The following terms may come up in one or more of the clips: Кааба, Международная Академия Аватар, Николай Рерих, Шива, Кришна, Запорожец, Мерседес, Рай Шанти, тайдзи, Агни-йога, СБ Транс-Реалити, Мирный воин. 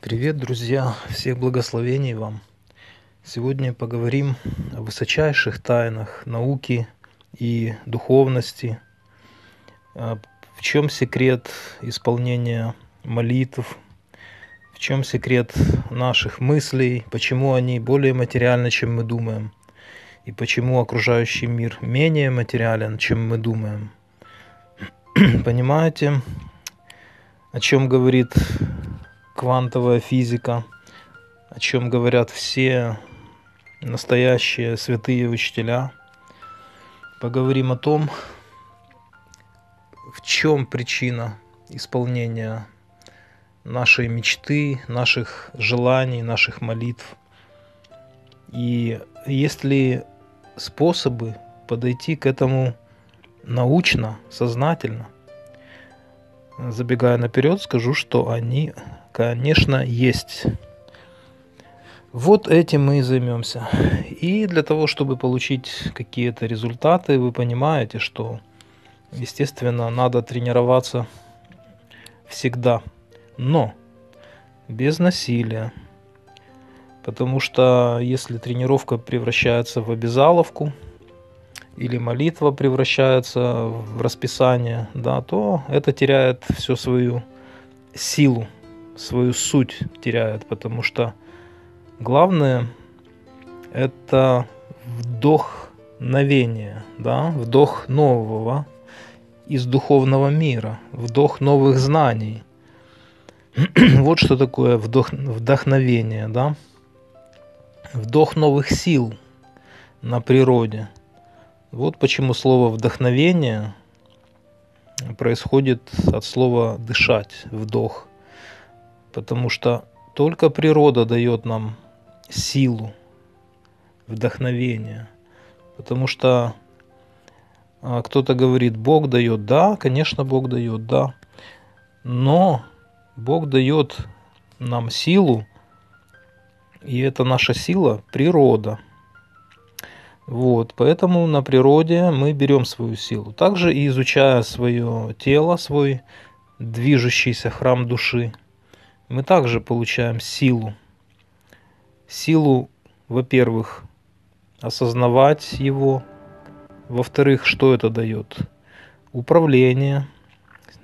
Привет, друзья! Всех благословений вам! Сегодня поговорим о высочайших тайнах науки и духовности, в чем секрет исполнения молитв, в чем секрет наших мыслей, почему они более материальны, чем мы думаем, и почему окружающий мир менее материален, чем мы думаем. Понимаете, о чем говорит квантовая физика, о чем говорят все настоящие святые учителя. Поговорим о том, в чем причина исполнения нашей мечты, наших желаний, наших молитв. И есть ли способы подойти к этому научно, сознательно. Забегая наперед, скажу, что они, конечно, есть. Вот этим мы и займемся. И для того, чтобы получить какие-то результаты, вы понимаете, что, естественно, надо тренироваться всегда, но без насилия. Потому что если тренировка превращается в обязаловку, или молитва превращается в расписание, да, то это теряет всю свою силу. Свою суть теряет, потому что главное — это вдохновение, да? Вдох нового из духовного мира, вдох новых знаний. Вот что такое вдохновение, да? Вдох новых сил на природе. Вот почему слово «вдохновение» происходит от слова «дышать», «вдох». Потому что только природа дает нам силу, вдохновение. Потому что кто-то говорит, Бог дает, да, конечно, Бог дает, да. Но Бог дает нам силу, и это наша сила, природа. Вот, поэтому на природе мы берем свою силу. Также и изучая свое тело, свой движущийся храм души, мы также получаем силу. Силу, во-первых, осознавать его. Во-вторых, что это дает? Управление.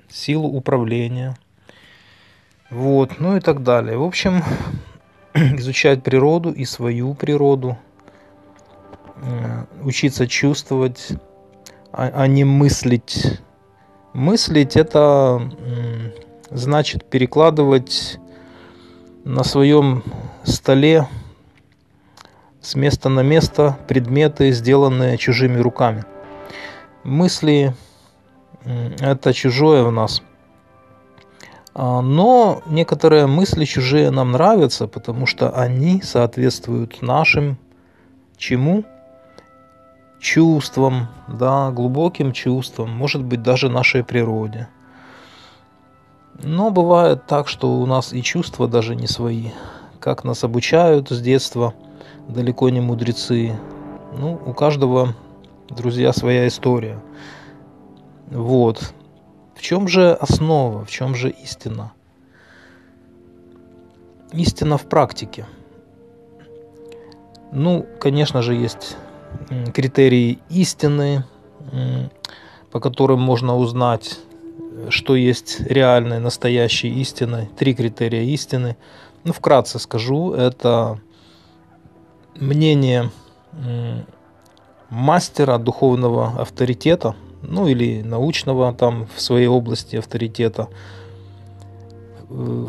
Силу управления. Вот, ну и так далее. В общем, изучать природу и свою природу. Учиться чувствовать, а не мыслить. Мыслить – это... значит, перекладывать на своем столе с места на место предметы, сделанные чужими руками. Мысли – это чужое в нас. Но некоторые мысли чужие нам нравятся, потому что они соответствуют нашим чему? Чувствам, да, глубоким чувствам, может быть, даже нашей природе. Но бывает так, что у нас и чувства даже не свои. Как нас обучают с детства, далеко не мудрецы. Ну, у каждого, друзья, своя история. Вот. В чем же основа, в чем же истина? Истина в практике. Ну, конечно же, есть критерии истины, по которым можно узнать, что есть реальной, настоящей истиной. Три критерия истины. Ну, вкратце скажу, это мнение мастера, духовного авторитета, ну или научного там в своей области авторитета.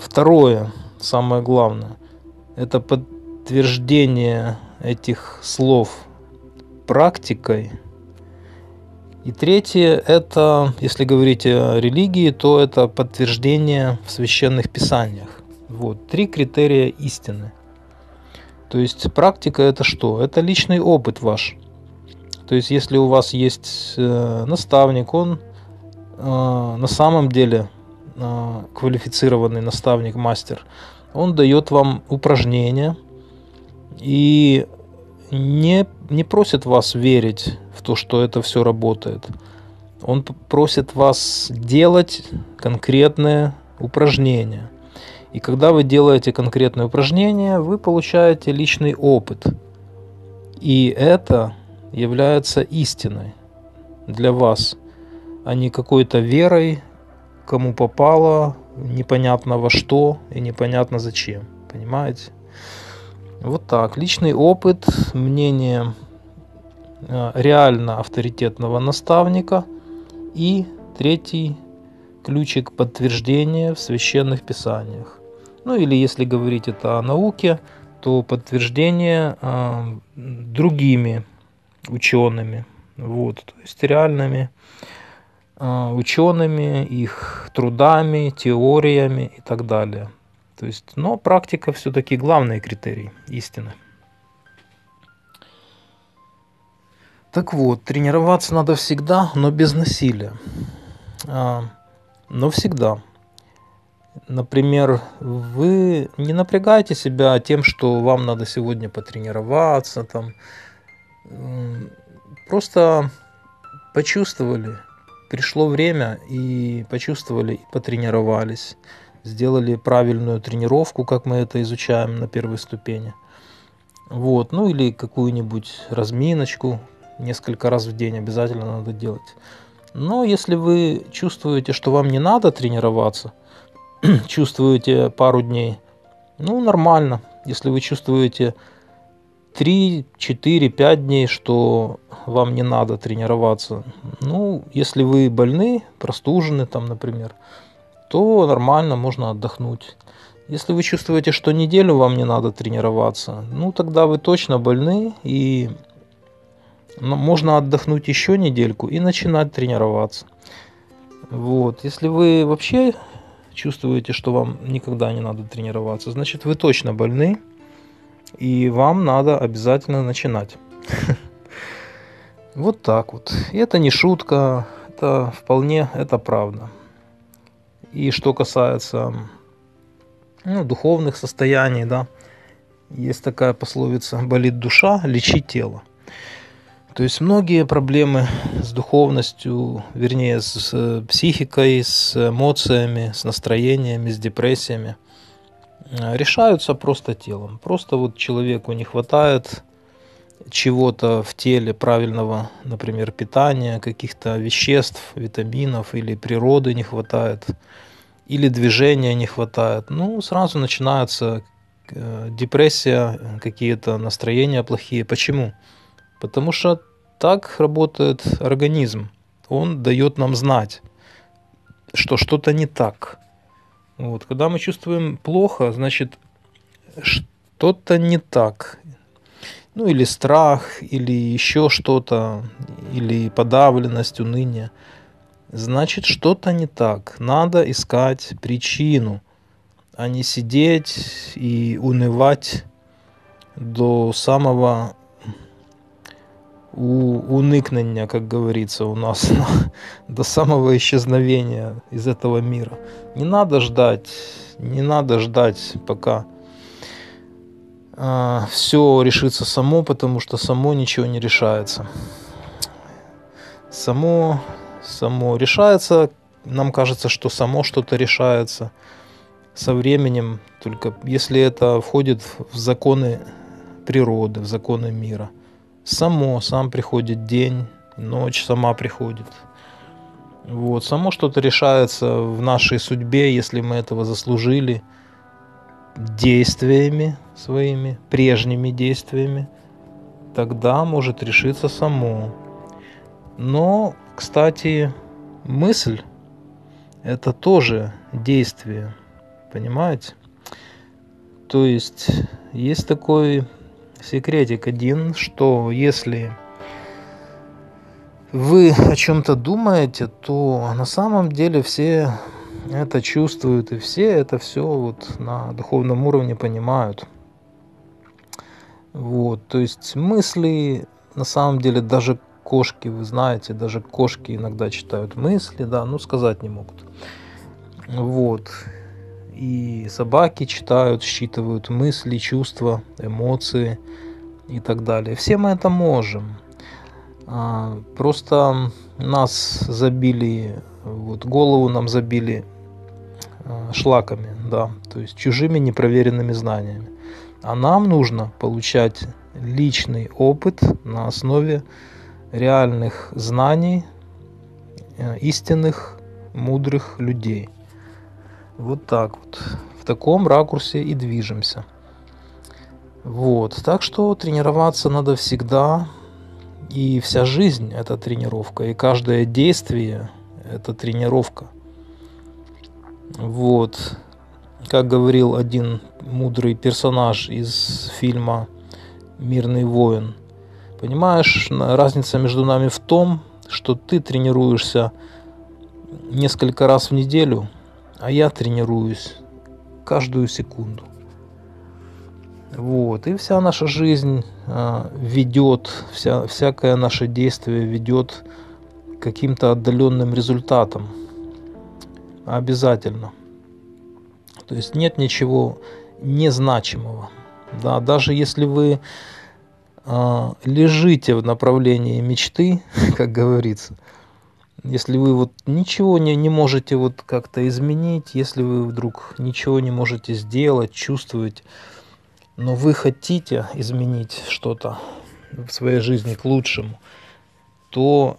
Второе, самое главное, это подтверждение этих слов практикой. И третье, это, если говорить о религии, то это подтверждение в священных писаниях. Вот, три критерия истины. То есть практика — это что? Это личный опыт ваш. То есть если у вас есть наставник, он на самом деле квалифицированный наставник, мастер, он дает вам упражнения и не просит вас верить в то, что это все работает. Он просит вас делать конкретные упражнения. И когда вы делаете конкретное упражнение, вы получаете личный опыт. И это является истиной для вас, а не какой-то верой, кому попало, непонятно во что и непонятно зачем. Понимаете? Вот так. Личный опыт, мнение реально авторитетного наставника и третий ключик — подтверждение в священных писаниях. Ну или если говорить это о науке, то подтверждение другими учеными, вот, то есть реальными учеными, их трудами, теориями и так далее. То есть, но практика все-таки главный критерий истины. Так вот, тренироваться надо всегда, но без насилия. Но всегда. Например, вы не напрягайте себя тем, что вам надо сегодня потренироваться. Там. Просто почувствовали, пришло время, и почувствовали, и потренировались. Сделали правильную тренировку, как мы это изучаем на первой ступени. Вот. Ну или какую-нибудь разминочку. Несколько раз в день обязательно надо делать. Но если вы чувствуете, что вам не надо тренироваться, чувствуете пару дней, ну нормально. Если вы чувствуете 3, 4, 5 дней, что вам не надо тренироваться, ну если вы больны, простужены, там, например, то нормально, можно отдохнуть. Если вы чувствуете, что неделю вам не надо тренироваться, ну тогда вы точно больны, и можно отдохнуть еще недельку и начинать тренироваться. Вот. Если вы вообще чувствуете, что вам никогда не надо тренироваться, значит вы точно больны, и вам надо обязательно начинать. Вот так вот. И это не шутка, это вполне, это правда. И что касается духовных состояний, да, есть такая пословица: болит душа, лечи тело. То есть многие проблемы с духовностью, вернее, с психикой, с эмоциями, с настроениями, с депрессиями решаются просто телом. Просто вот человеку не хватает чего-то в теле, правильного, например, питания, каких-то веществ, витаминов, или природы не хватает, или движения не хватает. Ну, сразу начинается депрессия, какие-то настроения плохие. Почему? Потому что так работает организм. Он дает нам знать, что что-то не так. Вот. Когда мы чувствуем плохо, значит, что-то не так. Ну, или страх, или еще что-то, или подавленность, уныние. Значит, что-то не так. Надо искать причину, а не сидеть и унывать до самого уныкнения, как говорится у нас, до самого исчезновения из этого мира. Не надо ждать, не надо ждать, пока все решится само, потому что само ничего не решается. Само решается, нам кажется, что само что-то решается со временем, только если это входит в законы природы, в законы мира. Сам приходит день, ночь сама приходит. Вот, само что-то решается в нашей судьбе, если мы этого заслужили, действиями своими, прежними действиями, тогда может решиться само. Но, кстати, мысль – это тоже действие, понимаете? То есть, есть такой секретик один, что если вы о чем-то думаете, то на самом деле все это чувствуют, и все это все вот на духовном уровне понимают. Вот, то есть мысли, на самом деле, даже кошки, вы знаете, даже кошки иногда читают мысли, да, ну сказать не могут. Вот. И собаки читают, считывают мысли, чувства, эмоции и так далее. Все мы это можем. Просто нас забили, вот голову нам забили шлаками, да, то есть чужими непроверенными знаниями. А нам нужно получать личный опыт на основе реальных знаний истинных, мудрых людей. Вот так вот. В таком ракурсе и движемся. Вот. Так что тренироваться надо всегда. И вся жизнь – это тренировка. И каждое действие – это тренировка. Вот. Как говорил один мудрый персонаж из фильма «Мирный воин». Понимаешь, разница между нами в том, что ты тренируешься несколько раз в неделю, а я тренируюсь каждую секунду. Вот. И вся наша жизнь ведет, всякое наше действие ведет к каким-то отдаленным результатам. Обязательно. То есть нет ничего незначимого. Да, даже если вы лежите в направлении мечты, как говорится, если вы вот ничего не можете вот как-то изменить, если вы вдруг ничего не можете сделать, чувствовать, но вы хотите изменить что-то в своей жизни к лучшему, то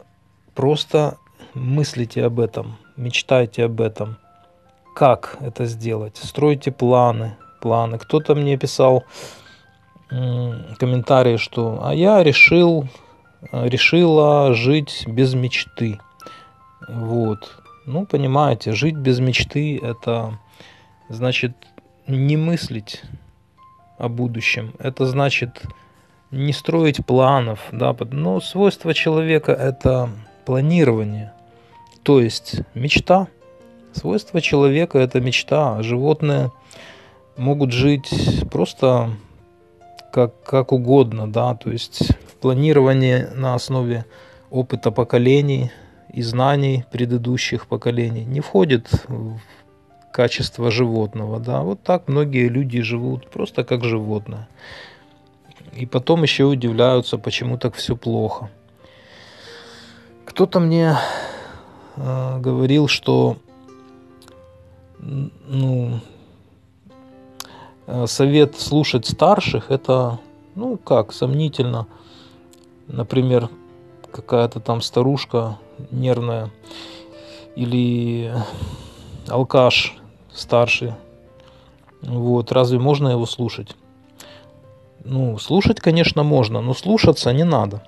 просто мыслите об этом, мечтайте об этом. Как это сделать? Стройте планы. Кто-то мне писал комментарии, что «а я решила жить без мечты». Вот. Ну, понимаете, жить без мечты – это значит не мыслить о будущем. Это значит не строить планов. Да? Но свойство человека – это планирование. То есть мечта. Свойство человека – это мечта. Животные могут жить просто как угодно. Да? То есть планирование на основе опыта поколений и знаний предыдущих поколений не входит в качество животного. Да? Вот так многие люди живут, просто как животное. И потом еще удивляются, почему так все плохо. Кто-то мне говорил, что совет слушать старших – это, сомнительно. Например, какая-то там старушка нервная или алкаш старший, вот, разве можно его слушать? Слушать, конечно, можно, но слушаться не надо.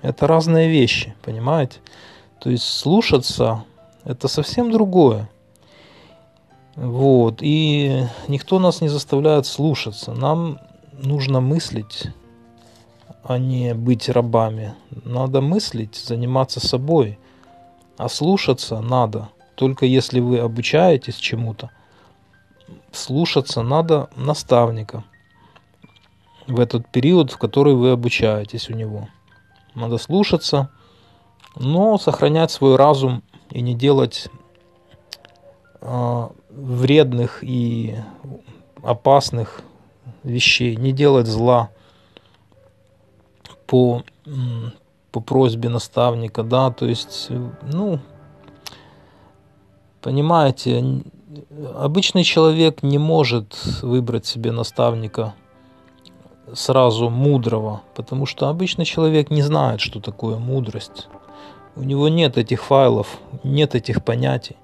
Это разные вещи, понимаете? То есть слушаться – это совсем другое. Вот, и никто нас не заставляет слушаться. Нам нужно мыслить, а не быть рабами. Надо мыслить, заниматься собой. А слушаться надо, только если вы обучаетесь чему-то. Слушаться надо наставника в этот период, в который вы обучаетесь у него. Надо слушаться, но сохранять свой разум и не делать вредных и опасных вещей, не делать зла. По просьбе наставника, да, то есть, понимаете, обычный человек не может выбрать себе наставника сразу мудрого, потому что обычный человек не знает, что такое мудрость. У него нет этих файлов, нет этих понятий.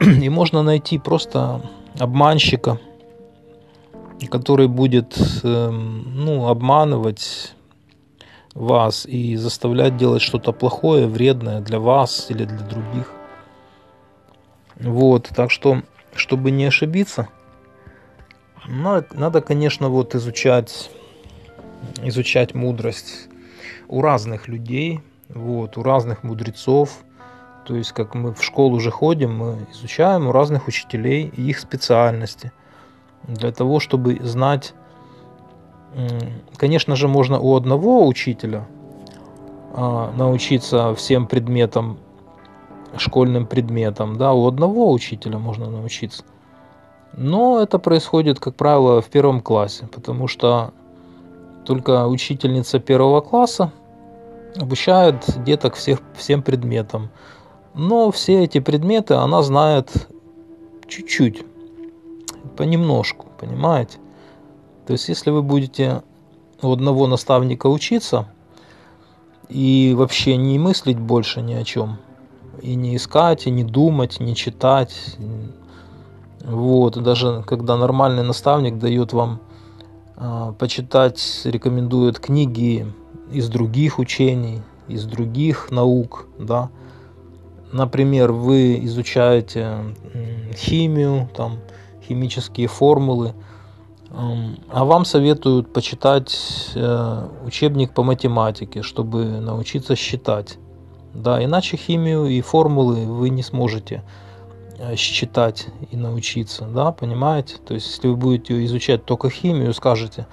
И можно найти просто обманщика, который будет, обманывать вас и заставлять делать что-то плохое, вредное для вас или для других. Вот, так что, чтобы не ошибиться, надо, конечно, вот изучать мудрость у разных людей, вот, у разных мудрецов. То есть, как мы в школу же ходим, мы изучаем у разных учителей и их специальности. Для того, чтобы знать. Конечно же, можно у одного учителя научиться всем предметам, школьным предметам. Да, у одного учителя можно научиться. Но это происходит, как правило, в первом классе, потому что только учительница первого класса обучает деток всем предметам. Но все эти предметы она знает чуть-чуть. понемножку, понимаете? То есть, если вы будете у одного наставника учиться и вообще не мыслить больше ни о чем, и не искать, и не думать, не читать, вот, и даже когда нормальный наставник дает вам почитать, рекомендует книги из других учений, из других наук, да, например, вы изучаете химию, там, химические формулы, а вам советуют почитать учебник по математике, чтобы научиться считать. Да, иначе химию и формулы вы не сможете считать и научиться, да, понимаете? То есть, если вы будете изучать только химию, скажете: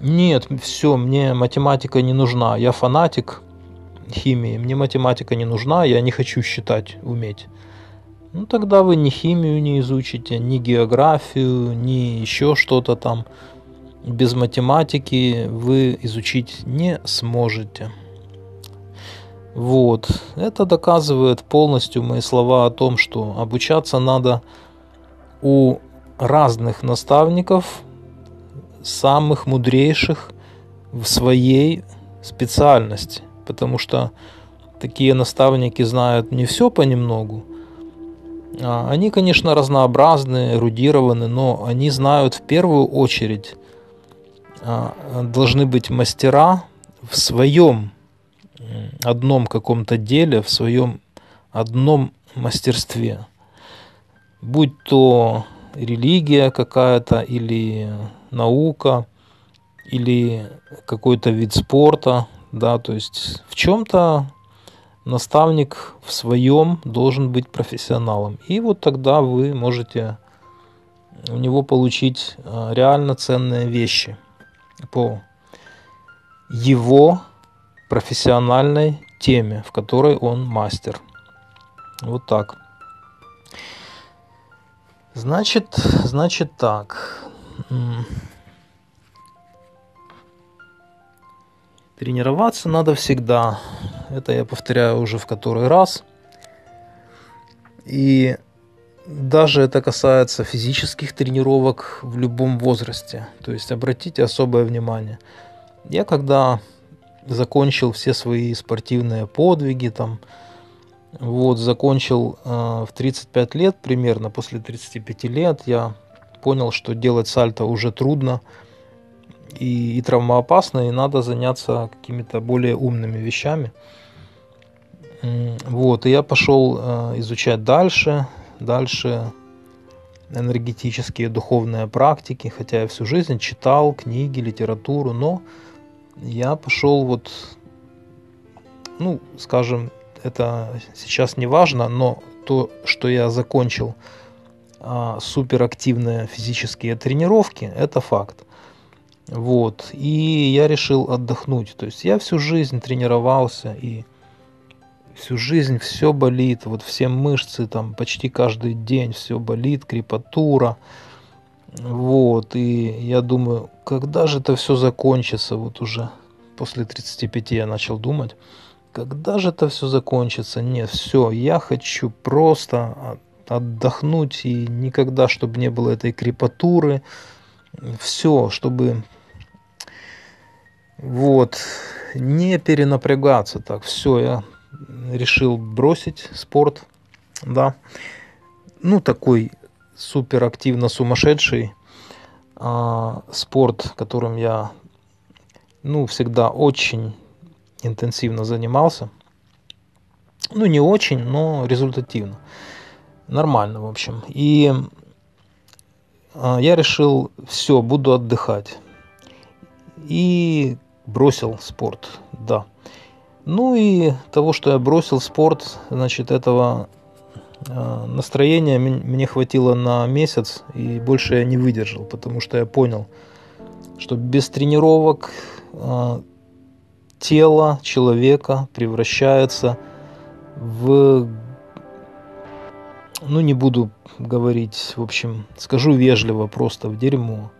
нет, все, мне математика не нужна, я фанатик химии, мне математика не нужна, я не хочу считать, уметь. Ну, тогда вы ни химию не изучите, ни географию, ни еще что-то там. Без математики вы изучить не сможете. Вот. Это доказывает полностью мои слова о том, что обучаться надо у разных наставников, самых мудрейших в своей специальности. Потому что такие наставники знают не все понемногу. Они, конечно, разнообразны, эрудированы, но они знают в первую очередь, должны быть мастера в своем одном каком-то деле, в своем одном мастерстве. Будь то религия какая-то, или наука, или какой-то вид спорта, да, то есть в чем-то наставник в своем должен быть профессионалом. И вот тогда вы можете у него получить реально ценные вещи по его профессиональной теме, в которой он мастер. Вот так. Значит так. Тренироваться надо всегда. Это я повторяю уже в который раз. И даже это касается физических тренировок в любом возрасте. То есть обратите особое внимание. Я когда закончил все свои спортивные подвиги, там, вот, закончил в 35 лет примерно, после 35 лет я понял, что делать сальто уже трудно и травмоопасно, и надо заняться какими-то более умными вещами. Вот, и я пошел изучать дальше энергетические духовные практики, хотя я всю жизнь читал книги, литературу, но я пошел вот, ну, скажем, это сейчас не важно, но то, что я закончил суперактивные физические тренировки, это факт. Вот, и я решил отдохнуть, то есть я всю жизнь тренировался, и всю жизнь все болит, вот все мышцы там почти каждый день все болит, крепатура, вот, и я думаю, когда же это все закончится, вот уже после 35 я начал думать, когда же это все закончится, нет, все, я хочу просто отдохнуть, и никогда, чтобы не было этой крепатуры, все, чтобы вот не перенапрягаться. Так, все, я решил бросить спорт, да, ну такой суперактивно сумасшедший спорт, которым я, ну, всегда очень интенсивно занимался, ну не очень, но результативно, нормально, в общем. И я решил, все, буду отдыхать. И бросил спорт, да. Ну и того, что я бросил спорт, значит, этого настроения мне хватило на месяц, и больше я не выдержал, потому что я понял, что без тренировок тело человека превращается в... Ну, не буду говорить, в общем, скажу вежливо, просто в дерьмо.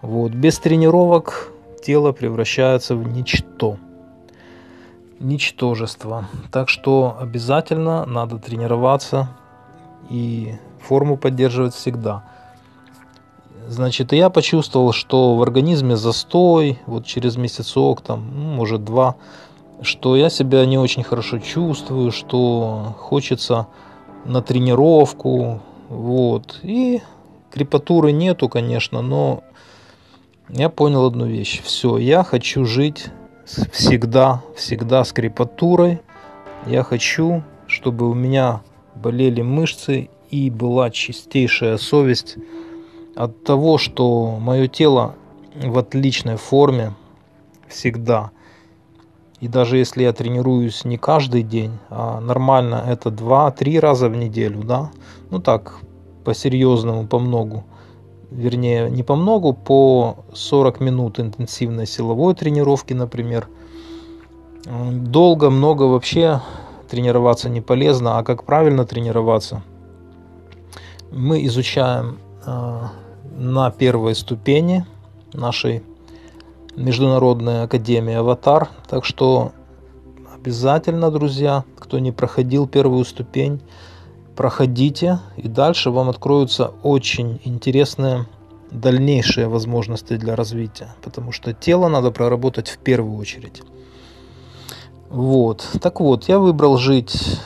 Вот. Без тренировок тело превращается в ничто. Ничтожество. Так что обязательно надо тренироваться и форму поддерживать всегда. Значит, я почувствовал, что в организме застой, вот через месяцок, там, может, два, что я себя не очень хорошо чувствую, что хочется на тренировку, вот. И крепатуры нету, конечно, но я понял одну вещь. Все, я хочу жить всегда, всегда с крепатурой. Я хочу, чтобы у меня болели мышцы и была чистейшая совесть от того, что мое тело в отличной форме всегда. И даже если я тренируюсь не каждый день, а нормально это 2-3 раза в неделю, да, ну так, по-серьезному, по многу, вернее, не по многу, по 40 минут интенсивной силовой тренировки, например, долго, много вообще тренироваться не полезно, а как правильно тренироваться, мы изучаем на первой ступени нашей Международной Академии Аватар. Так что обязательно, друзья, кто не проходил первую ступень, проходите, и дальше вам откроются очень интересные дальнейшие возможности для развития, потому что тело надо проработать в первую очередь. Вот. Так вот, я выбрал жить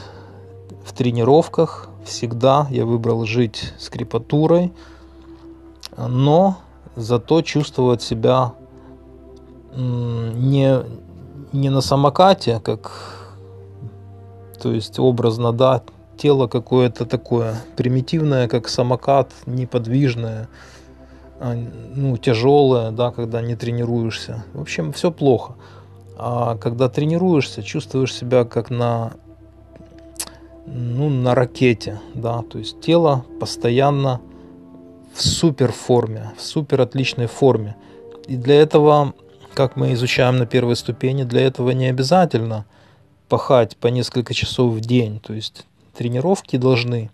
в тренировках, всегда я выбрал жить с крепатурой, но зато чувствовать себя не на самокате, как, то есть образно, да, тело какое-то такое примитивное, как самокат, неподвижное, ну, тяжелое, да, когда не тренируешься. В общем, все плохо. А когда тренируешься, чувствуешь себя как на ракете, да, то есть тело постоянно в супер форме, в супер отличной форме. И для этого, как мы изучаем на первой ступени, для этого не обязательно пахать по несколько часов в день. То есть тренировки должны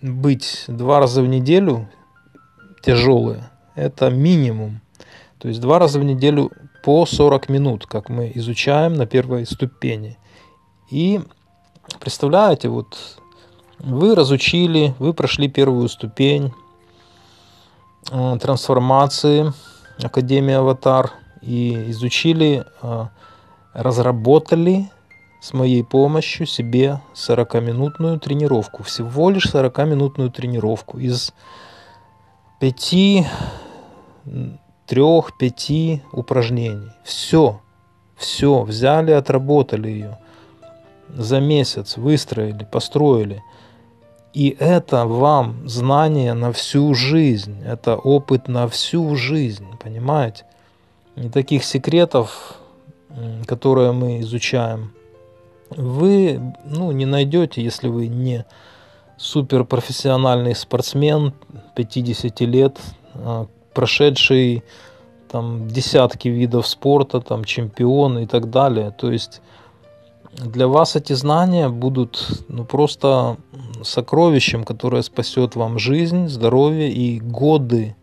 быть 2 раза в неделю тяжелые. Это минимум. То есть 2 раза в неделю по 40 минут, как мы изучаем на первой ступени. И представляете, вот вы разучили, вы прошли первую ступень трансформации Академии Аватар и изучили, разработали с моей помощью себе 40-минутную тренировку, всего лишь 40-минутную тренировку из 3-5 упражнений. Все взяли, отработали ее. За месяц выстроили, построили. И это вам знание на всю жизнь, это опыт на всю жизнь, понимаете? И таких секретов, которые мы изучаем, вы не найдете, если вы не суперпрофессиональный спортсмен 50 лет, прошедший там десятки видов спорта, там чемпион и так далее. То есть для вас эти знания будут просто сокровищем, которое спасет вам жизнь, здоровье и годы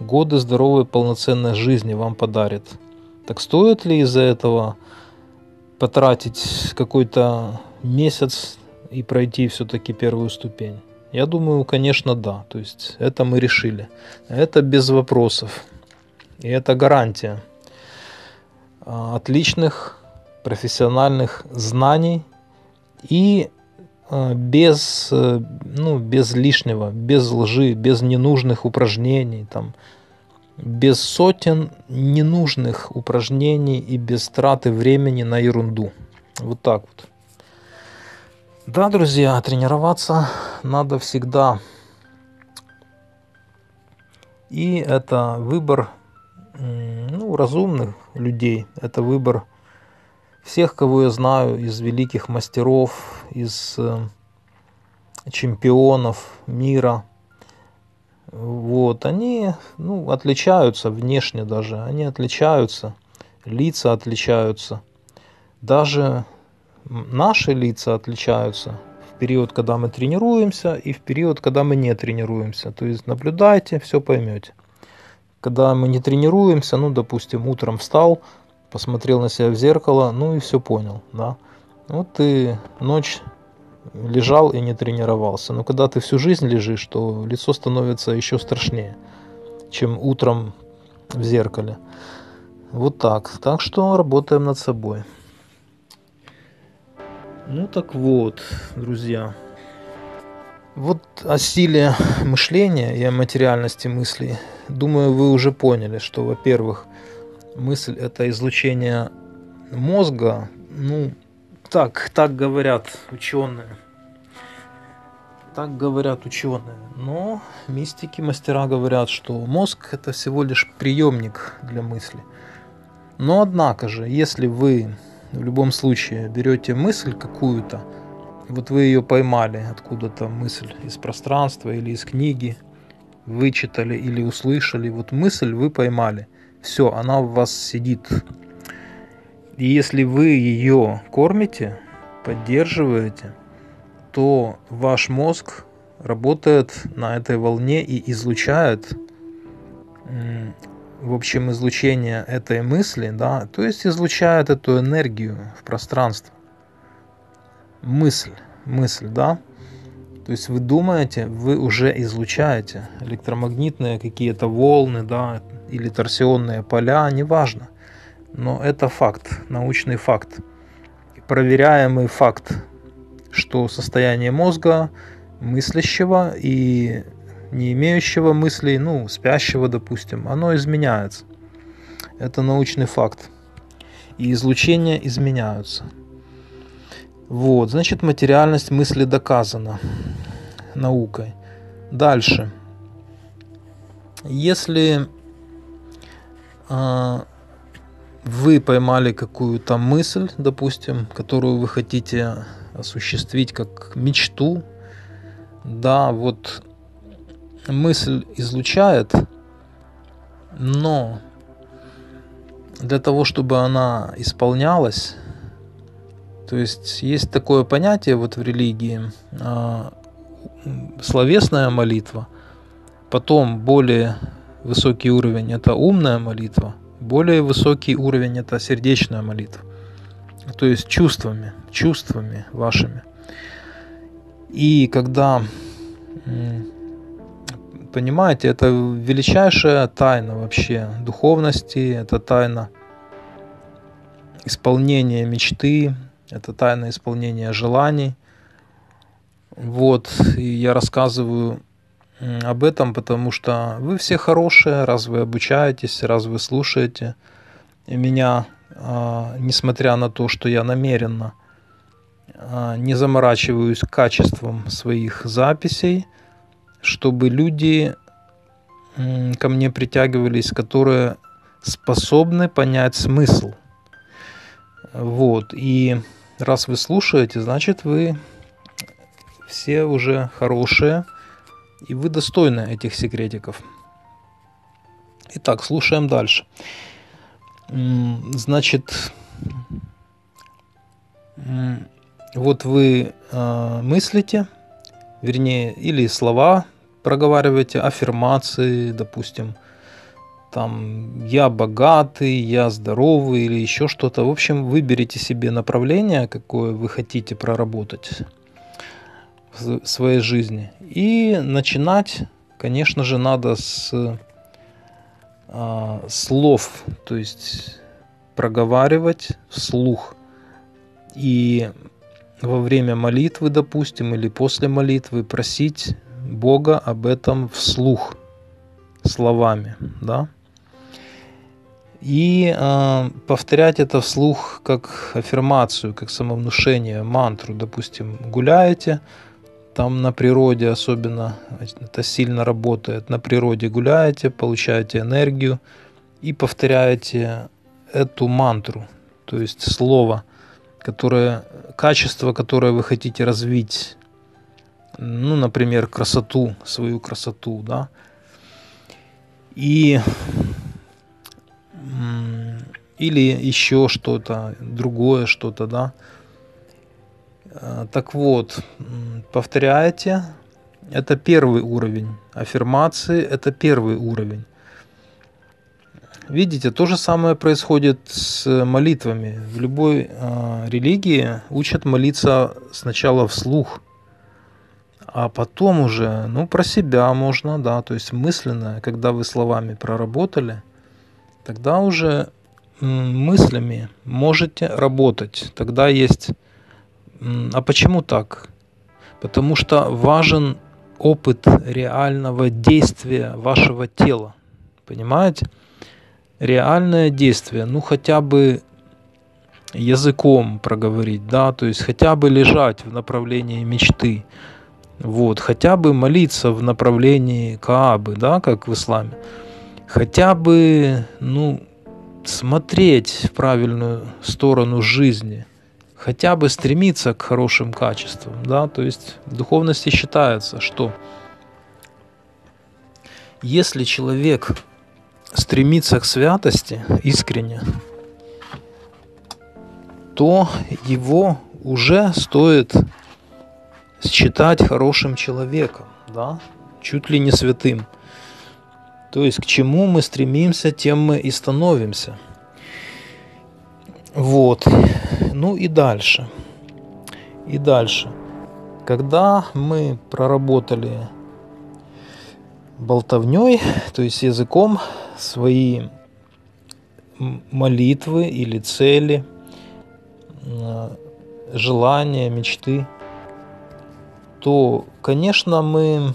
здоровой полноценной жизни вам подарит. Так стоит ли из-за этого потратить какой-то месяц и пройти все-таки первую ступень? Я думаю, конечно, да. То есть это мы решили. Это без вопросов. И это гарантия отличных профессиональных знаний и без лишнего, без лжи, без ненужных упражнений, там, без сотен ненужных упражнений и без траты времени на ерунду. Вот так вот. Да, друзья, тренироваться надо всегда. И это выбор разумных людей, это выбор всех, кого я знаю, из великих мастеров, из чемпионов мира. Вот, они отличаются внешне даже, они отличаются, лица отличаются. Даже наши лица отличаются в период, когда мы тренируемся, и в период, когда мы не тренируемся. То есть наблюдайте, все поймете. Когда мы не тренируемся, допустим, утром встал, посмотрел на себя в зеркало, и все понял, да. Вот ты ночь лежал и не тренировался. Но когда ты всю жизнь лежишь, то лицо становится еще страшнее, чем утром в зеркале. Вот так. Так что работаем над собой. Ну так вот, друзья. Вот о силе мышления и о материальности мыслей. Думаю, вы уже поняли, что, во-первых, мысль – это излучение мозга. Ну, так говорят ученые. Так говорят ученые. Но мистики, мастера говорят, что мозг – это всего лишь приемник для мысли. Но, однако же, если вы в любом случае берете мысль какую-то, вот вы ее поймали откуда-то, мысль из пространства или из книги, вычитали или услышали, вот мысль вы поймали, все, она в вас сидит. И если вы ее кормите, поддерживаете, то ваш мозг работает на этой волне и излучает, в общем, излучение этой мысли, да, то есть излучает эту энергию в пространство. Мысль, да. То есть вы думаете, вы уже излучаете электромагнитные какие-то волны, да, или торсионные поля, неважно. Но это факт, научный факт, проверяемый факт, что состояние мозга мыслящего и не имеющего мыслей, ну, спящего, допустим, оно изменяется. Это научный факт. И излучения изменяются. Вот, значит, материальность мысли доказана наукой. Дальше. Если вы поймали какую-то мысль, допустим, которую вы хотите осуществить как мечту, да, вот мысль излучает, но для того, чтобы она исполнялась, то есть есть такое понятие вот в религии, словесная молитва, потом более высокий уровень – это умная молитва, более высокий уровень – это сердечная молитва, то есть чувствами вашими. И когда, понимаете, это величайшая тайна вообще духовности, это тайна исполнения мечты, это тайна исполнения желаний. Вот, и я рассказываю об этом, потому что вы все хорошие, раз вы обучаетесь, раз вы слушаете меня, несмотря на то, что я намеренно не заморачиваюсь качеством своих записей, чтобы люди ко мне притягивались, которые способны понять смысл. Вот, и раз вы слушаете, значит, вы все уже хорошие, и вы достойны этих секретиков. Итак, слушаем дальше. Значит, вот вы мыслите, вернее, или слова проговариваете, аффирмации, допустим, там «я богатый», «я здоровый» или еще что-то. В общем, выберите себе направление, какое вы хотите проработать в своей жизни. И начинать, конечно же, надо с слов, то есть проговаривать вслух. И во время молитвы, допустим, или после молитвы просить Бога об этом вслух, словами, да. И повторять это вслух как аффирмацию, как самовнушение, мантру. Допустим, гуляете там на природе, особенно это сильно работает, на природе гуляете, получаете энергию и повторяете эту мантру, то есть слово, которое, качество, которое вы хотите развить, ну, например, красоту, свою красоту, да. И или еще что-то другое, что-то, да. Так вот, повторяете. Это первый уровень. Аффирмации – это первый уровень. Видите, то же самое происходит с молитвами. В любой религии учат молиться сначала вслух, а потом уже, ну, про себя можно, да, то есть мысленно, когда вы словами проработали, тогда уже мыслями можете работать. Тогда есть... А почему так? Потому что важен опыт реального действия вашего тела. Понимаете? Реальное действие, ну хотя бы языком проговорить, да, то есть хотя бы лежать в направлении мечты, вот, хотя бы молиться в направлении Каабы, да, как в исламе, хотя бы, ну, смотреть в правильную сторону жизни, хотя бы стремиться к хорошим качествам, да, то есть в духовности считается, что если человек стремится к святости искренне, то его уже стоит считать хорошим человеком, да? Чуть ли не святым. То есть к чему мы стремимся, тем мы и становимся. Вот. Ну и дальше. И дальше. Когда мы проработали болтовней, то есть языком, свои молитвы или цели, желания, мечты, то, конечно, мы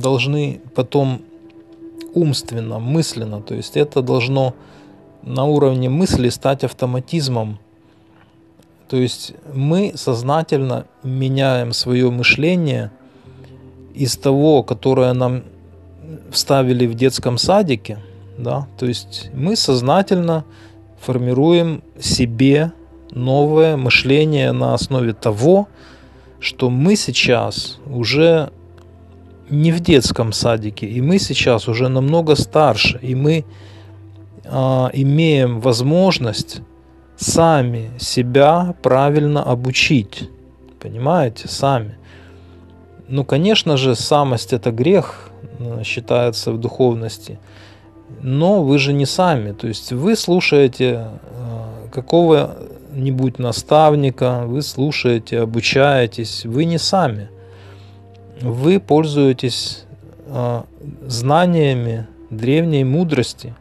должны потом умственно, мысленно, то есть это должно на уровне мысли стать автоматизмом. То есть мы сознательно меняем свое мышление из того, которое нам вставили в детском садике, да, то есть мы сознательно формируем себе новое мышление на основе того, что мы сейчас уже не в детском садике, и мы сейчас уже намного старше, и мы имеем возможность сами себя правильно обучить, понимаете, сами. Ну, конечно же, самость – это грех, считается в духовности, но вы же не сами, то есть вы слушаете какого-нибудь наставника, вы слушаете, обучаетесь, вы не сами, вы пользуетесь знаниями древней мудрости,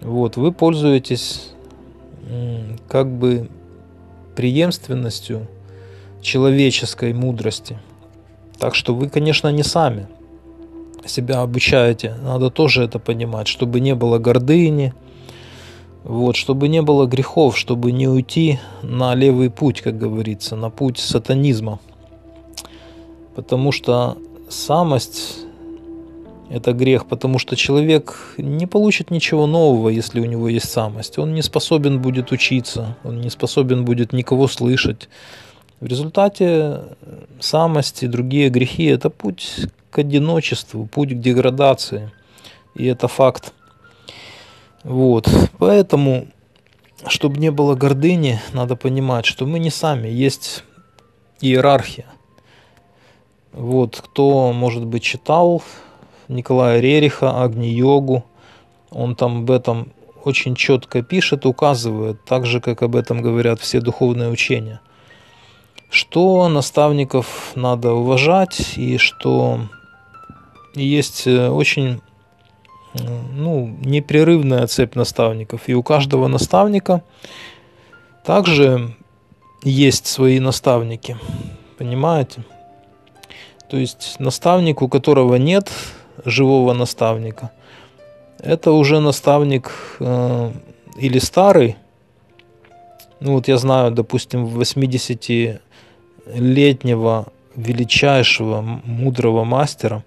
вот, вы пользуетесь как бы преемственностью человеческой мудрости, так что вы, конечно, не сами себя обучаете, надо тоже это понимать, чтобы не было гордыни, вот, чтобы не было грехов, чтобы не уйти на левый путь, как говорится, на путь сатанизма, потому что самость – это грех, потому что человек не получит ничего нового, если у него есть самость, он не способен будет учиться, он не способен будет никого слышать. В результате самость и другие грехи – это путь к одиночеству, путь к деградации. И это факт. Вот. Поэтому, чтобы не было гордыни, надо понимать, что мы не сами, есть иерархия. Вот. Кто, может быть, читал Николая Рериха, Агни-йогу, он там об этом очень четко пишет, указывает, так же, как об этом говорят все духовные учения, что наставников надо уважать и что есть очень, ну, непрерывная цепь наставников. И у каждого наставника также есть свои наставники, понимаете? То есть наставник, у которого нет живого наставника, это уже наставник или старый. Ну вот я знаю, допустим, 80-летнего величайшего мудрого мастера,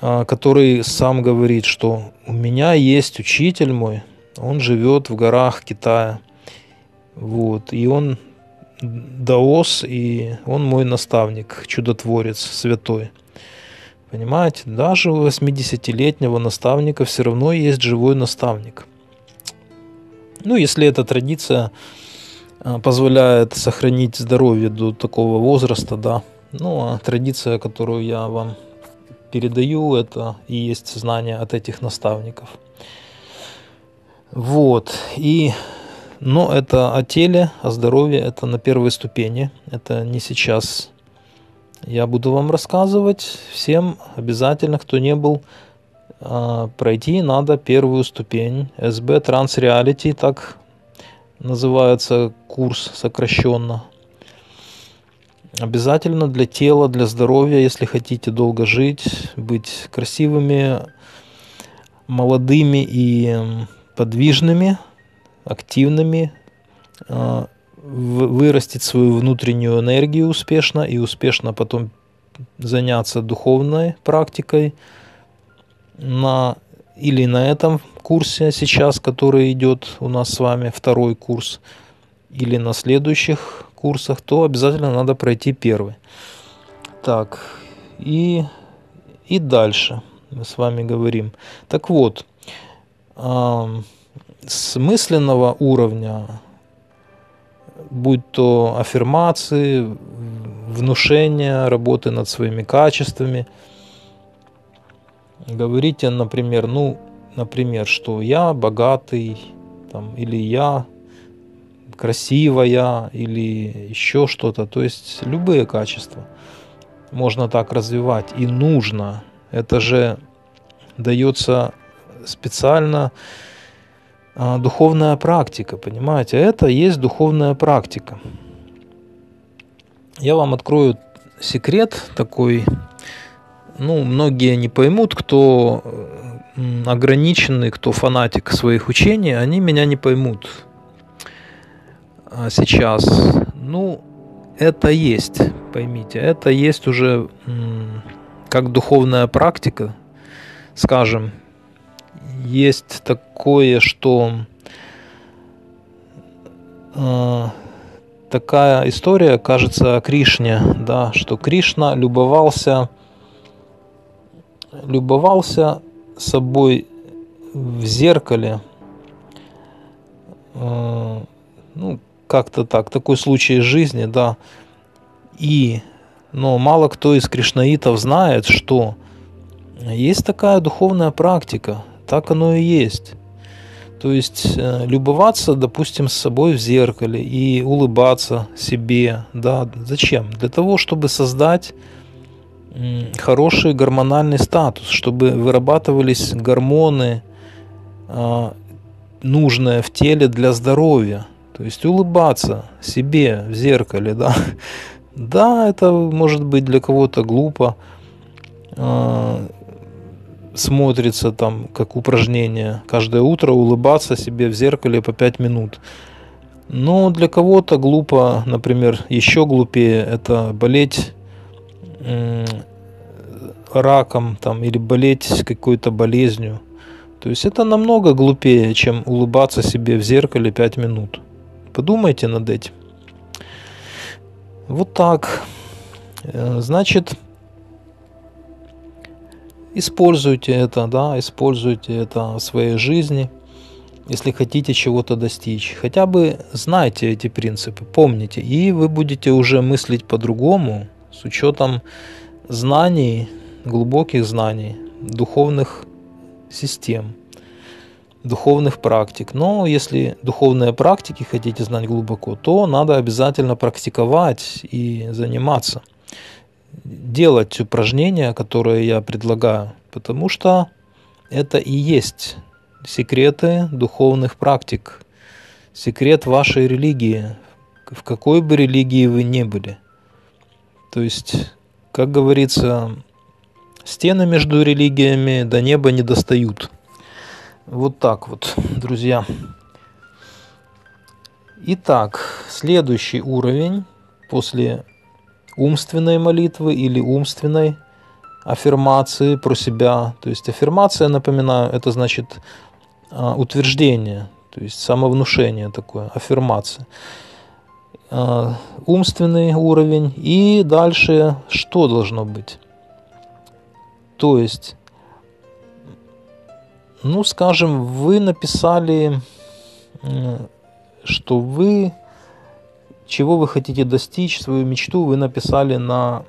который сам говорит, что у меня есть учитель мой, он живет в горах Китая, вот, и он даос, и он мой наставник, чудотворец, святой. Понимаете, даже у 80-летнего наставника все равно есть живой наставник. Ну, если эта традиция позволяет сохранить здоровье до такого возраста, да. Ну, а традиция, которую я вам передаю, это и есть знание от этих наставников. Вот. Но это о теле, о здоровье, это на первой ступени, это не сейчас. Я буду вам рассказывать всем обязательно, кто не был, пройти надо первую ступень. СБ Транс-Реалити, так называется курс сокращенно. Обязательно для тела, для здоровья, если хотите долго жить, быть красивыми, молодыми и подвижными, активными, вырастить свою внутреннюю энергию успешно и успешно потом заняться духовной практикой или на этом курсе сейчас, который идет у нас с вами, второй курс, или на следующих курсах, то обязательно надо пройти первый. Так, и дальше мы с вами говорим. Так вот, с мысленного уровня, будь то аффирмации, внушения, работы над своими качествами, говорите, например, что я богатый, там, или я красивая, или еще что-то. То есть любые качества можно так развивать, и нужно. Это же дается специально духовная практика, понимаете? Это есть духовная практика. Я вам открою секрет такой. Многие не поймут, кто ограниченный, кто фанатик своих учений, они меня не поймут сейчас. Это есть, поймите, это есть уже как духовная практика, скажем. Есть такое, что такая история, кажется, о Кришне, да, что Кришна любовался собой в зеркале. Как-то так, такой случай жизни, да. Но мало кто из кришнаитов знает, что есть такая духовная практика. Так оно и есть. То есть любоваться, допустим, с собой в зеркале и улыбаться себе. Да, зачем? Для того, чтобы создать хороший гормональный статус, чтобы вырабатывались гормоны, нужные в теле для здоровья. То есть улыбаться себе в зеркале. Да, да, это может быть для кого-то глупо. Смотрится там как упражнение каждое утро улыбаться себе в зеркале по 5 минут. Но для кого-то глупо, например, еще глупее это болеть раком там, или болеть какой-то болезнью. То есть это намного глупее, чем улыбаться себе в зеркале 5 минут. Подумайте над этим. Вот так. Значит, используйте это, да, используйте это в своей жизни, если хотите чего-то достичь. Хотя бы знайте эти принципы, помните, и вы будете уже мыслить по-другому с учетом знаний, глубоких знаний, духовных систем, духовных практик. Но если духовные практики хотите знать глубоко, то надо обязательно практиковать и заниматься. Делать упражнения, которые я предлагаю, потому что это и есть секреты духовных практик, секрет вашей религии, в какой бы религии вы ни были. То есть, как говорится, стены между религиями до неба не достают. Вот так вот, друзья. Итак, следующий уровень после умственной молитвы или умственной аффирмации про себя. То есть аффирмация, напоминаю, это значит утверждение, то есть самовнушение такое, аффирмация. Умственный уровень. И дальше что должно быть? То есть, скажем, вы написали, что вы... чего вы хотите достичь, свою мечту вы написали на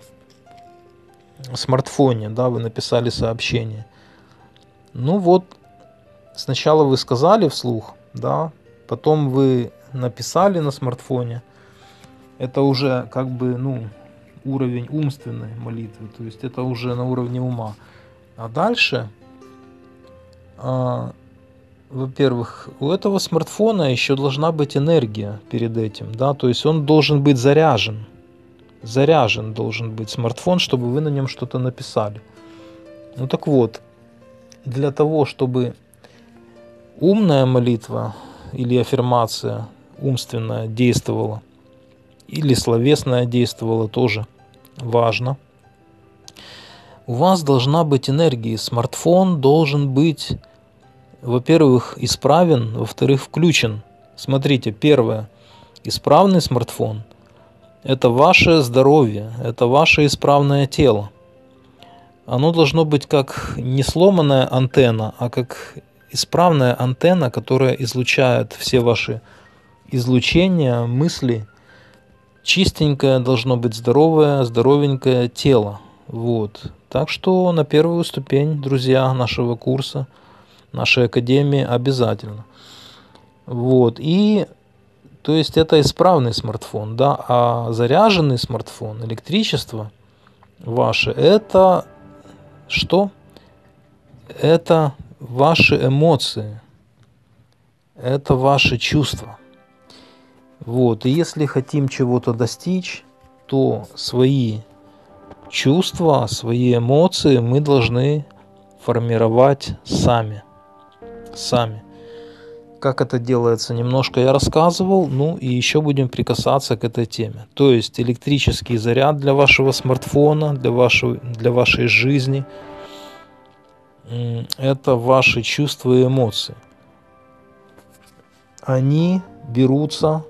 смартфоне, да, вы написали сообщение. Ну вот, сначала вы сказали вслух, да, потом вы написали на смартфоне. Это уже как бы, ну, уровень умственной молитвы, то есть это уже на уровне ума. А дальше, во-первых, у этого смартфона еще должна быть энергия перед этим, да, то есть он должен быть заряжен. Заряжен должен быть смартфон, чтобы вы на нем что-то написали. Ну так вот, для того, чтобы умная молитва или аффирмация умственная действовала, или словесная действовала, тоже важно, у вас должна быть энергия. Смартфон должен быть, во-первых, исправен, во-вторых, включен. Смотрите, первое, исправный смартфон — это ваше здоровье, это ваше исправное тело. Оно должно быть как не сломанная антенна, а как исправная антенна, которая излучает все ваши излучения, мысли. Чистенькое должно быть, здоровое, здоровенькое тело. Вот. Так что на первую ступень, друзья, нашего курса, нашей академии обязательно. Вот. И то есть это исправный смартфон, да, а заряженный смартфон, электричество ваше, это что? Это ваши эмоции, это ваши чувства. Вот, и если хотим чего-то достичь, то свои чувства, свои эмоции мы должны формировать сами. Сами. Как это делается, немножко я рассказывал, ну и еще будем прикасаться к этой теме. То есть электрический заряд для вашего смартфона, для вашей жизни – это ваши чувства и эмоции. Они берутся,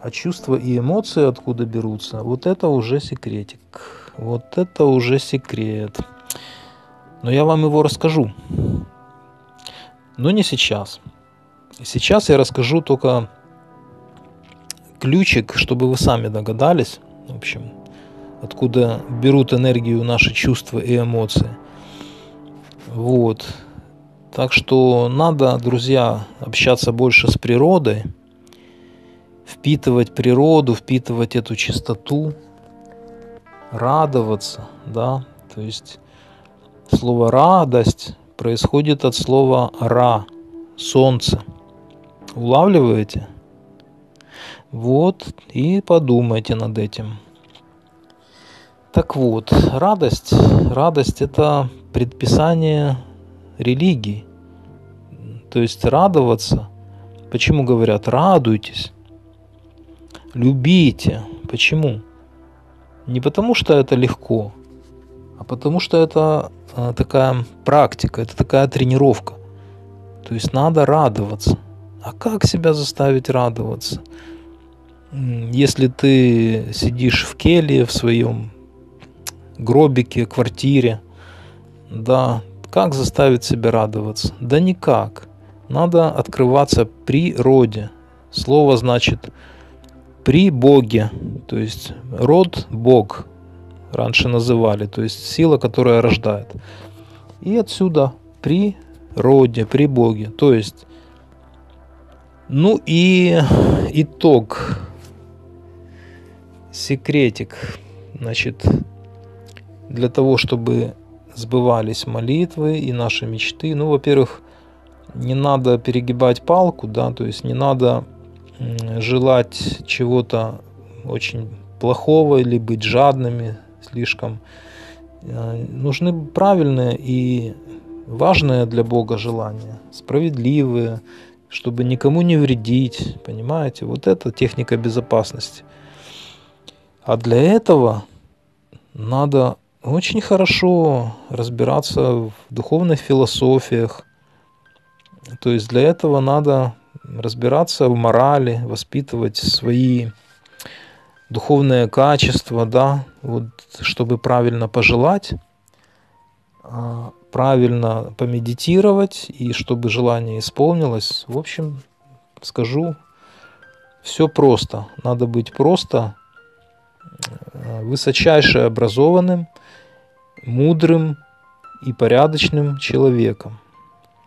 а чувства и эмоции откуда берутся? Вот это уже секретик, вот это уже секрет. Но я вам его расскажу, но не сейчас. Сейчас я расскажу только ключик, чтобы вы сами догадались, в общем, откуда берут энергию наши чувства и эмоции. Вот. Так что надо, друзья, общаться больше с природой, впитывать природу, впитывать эту чистоту, радоваться, да, то есть слово «радость» происходит от слова «ра», солнце. Улавливаете? Вот, и подумайте над этим. Так вот, радость. Радость – это предписание религии. То есть радоваться. Почему говорят «радуйтесь», «любите»? Почему? Не потому, что это легко, а потому, что это такая практика, это такая тренировка. То есть надо радоваться. А как себя заставить радоваться? Если ты сидишь в келье, в своем гробике, квартире, да, как заставить себя радоваться? Да никак. Надо открываться природе. Слово значит «при Боге», то есть род Бог раньше называли, то есть сила, которая рождает. И отсюда природе, при Боге. То есть, ну и итог, секретик, значит, для того, чтобы сбывались молитвы и наши мечты, ну, во-первых, не надо перегибать палку, да, то есть не надо желать чего-то очень плохого или быть жадными слишком. Нужны правильные и важные для Бога желания, справедливые, чтобы никому не вредить, понимаете, вот это техника безопасности. А для этого надо очень хорошо разбираться в духовных философиях, то есть для этого надо разбираться в морали, воспитывать свои духовные качества, да, вот, чтобы правильно пожелать, правильно помедитировать и чтобы желание исполнилось. В общем, скажу, все просто. Надо быть просто высочайше образованным мудрым и порядочным человеком.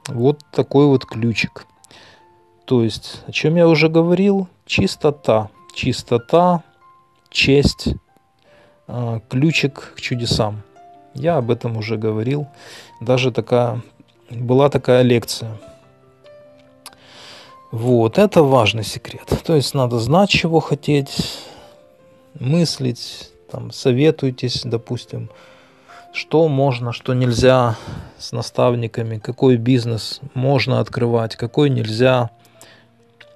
Вот такой вот ключик. То есть, о чем я уже говорил, чистота, чистота, честь, ключик к чудесам. Я об этом уже говорил, даже была такая лекция. Вот, это важный секрет. То есть надо знать, чего хотеть, мыслить, там, советуйтесь, допустим, что можно, что нельзя с наставниками, какой бизнес можно открывать, какой нельзя,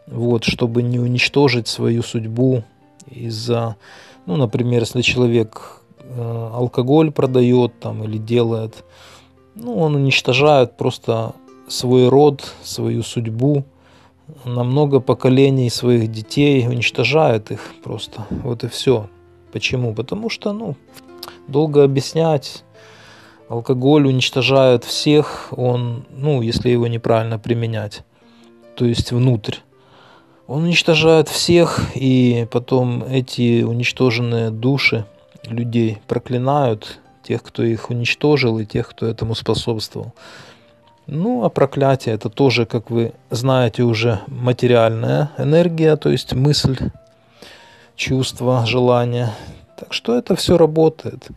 вот, чтобы не уничтожить свою судьбу из-за, ну, например, если человек алкоголь продает там или делает, ну, он уничтожает просто свой род, свою судьбу, на много поколений своих детей, уничтожает их просто. Вот и все. Почему? Потому что, ну, долго объяснять, алкоголь уничтожает всех, он, ну, если его неправильно применять, то есть внутрь. Он уничтожает всех, и потом эти уничтоженные души людей проклинают тех, кто их уничтожил, и тех, кто этому способствовал. Ну, а проклятие – это тоже, как вы знаете, уже материальная энергия, то есть мысль, чувство, желание. Так что это все работает.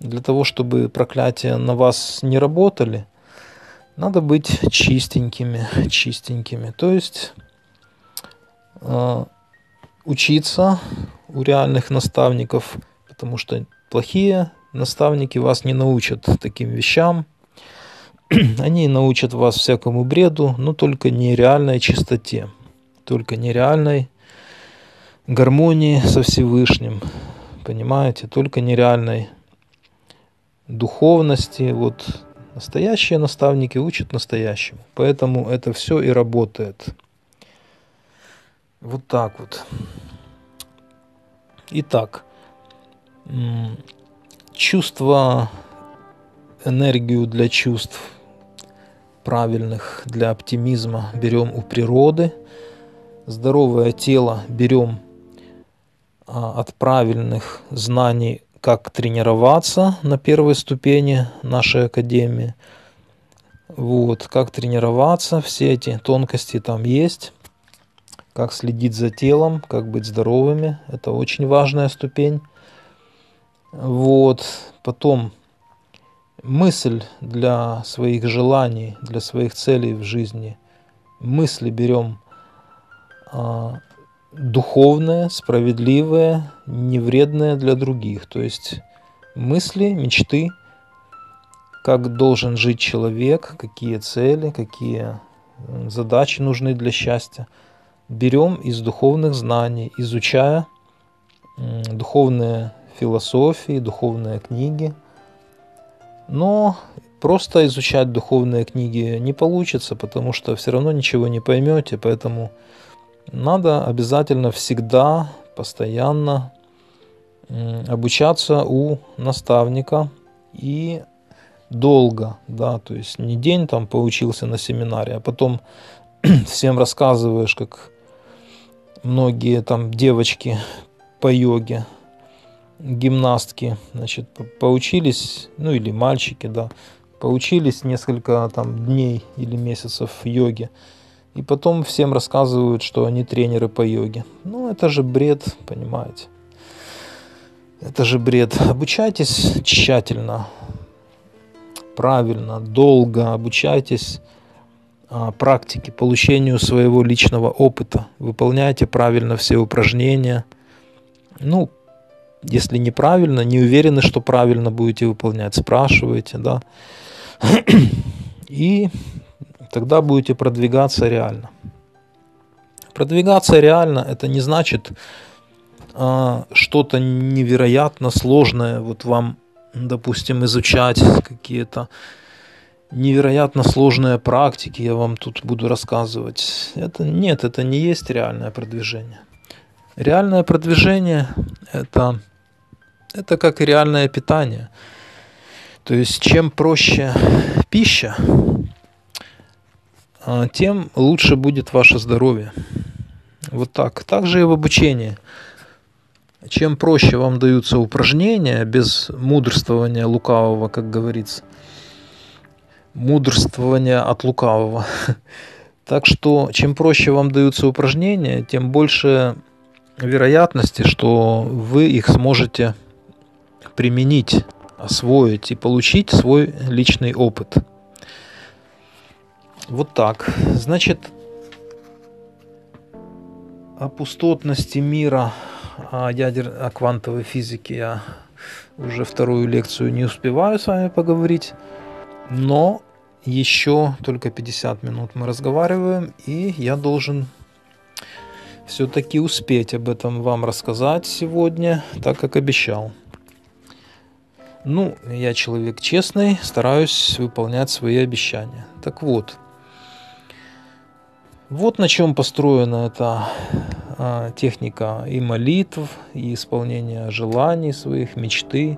Для того, чтобы проклятия на вас не работали, надо быть чистенькими, чистенькими. То есть учиться у реальных наставников, потому что плохие наставники вас не научат таким вещам. Они научат вас всякому бреду, но только нереальной чистоте, только нереальной гармонии со Всевышним, понимаете, только нереальной духовности. Вот настоящие наставники учат настоящему, поэтому это все и работает. Вот так вот. Итак, чувство, энергию для чувств правильных, для оптимизма берем у природы, здоровое тело берем от правильных знаний, как тренироваться на первой ступени нашей академии. Вот, как тренироваться, все эти тонкости там есть, как следить за телом, как быть здоровыми, это очень важная ступень. Вот, потом мысль для своих желаний, для своих целей в жизни. Мысли берем духовные, справедливые, невредные для других. То есть мысли, мечты, как должен жить человек, какие цели, какие задачи нужны для счастья. Берем из духовных знаний, изучая духовные философии, духовные книги. Но просто изучать духовные книги не получится, потому что все равно ничего не поймете, поэтому надо обязательно всегда, постоянно обучаться у наставника и долго, да, то есть не день там поучился на семинаре, а потом всем рассказываешь, как многие там девочки по йоге, гимнастки, значит, поучились, ну или мальчики, да, поучились несколько там дней или месяцев в йоге, и потом всем рассказывают, что они тренеры по йоге. Ну, это же бред, понимаете? Это же бред. Обучайтесь тщательно, правильно, долго обучайтесь практике, получению своего личного опыта, выполняйте правильно все упражнения, ну, если неправильно, не уверены, что правильно будете выполнять, спрашивайте, да, и тогда будете продвигаться реально. Продвигаться реально – это не значит что-то невероятно сложное, вот вам, допустим, изучать какие-то невероятно сложные практики, я вам тут буду рассказывать. Это, нет, это не есть реальное продвижение. Реальное продвижение – это как и реальное питание. То есть, чем проще пища, тем лучше будет ваше здоровье. Вот так. Также и в обучении. Чем проще вам даются упражнения, без мудрствования лукавого, как говорится, мудрствования от лукавого. Так что, чем проще вам даются упражнения, тем больше вероятности, что вы их сможете применить, освоить и получить свой личный опыт. Вот так. Значит, о пустотности мира, о квантовой физике я уже вторую лекцию не успеваю с вами поговорить, но еще только 50 минут мы разговариваем, и я должен все-таки успеть об этом вам рассказать сегодня, так как обещал. Ну, я человек честный, стараюсь выполнять свои обещания. Так вот, вот на чем построена эта техника и молитв, и исполнения желаний своих, мечты,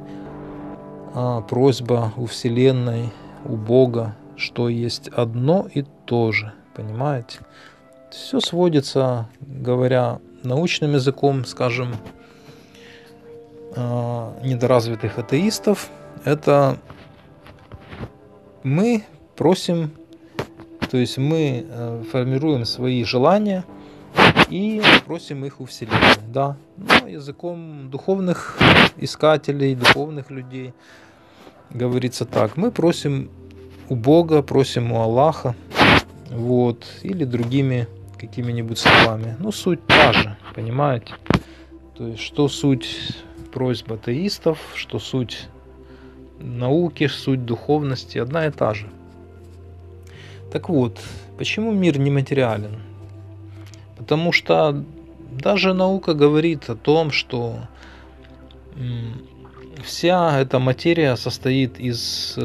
просьба у Вселенной, у Бога, что есть одно и то же, понимаете? Все сводится, говоря научным языком, скажем, недоразвитых атеистов, это мы просим, то есть мы формируем свои желания и просим их у Вселенной, да, но языком духовных искателей, духовных людей говорится так: мы просим у Бога, просим у Аллаха, вот, или другими какими-нибудь словами, ну, суть та же, понимаете, то есть что суть просьб атеистов, что суть науки, суть духовности одна и та же. Так вот, почему мир нематериален? Потому что даже наука говорит о том, что вся эта материя состоит из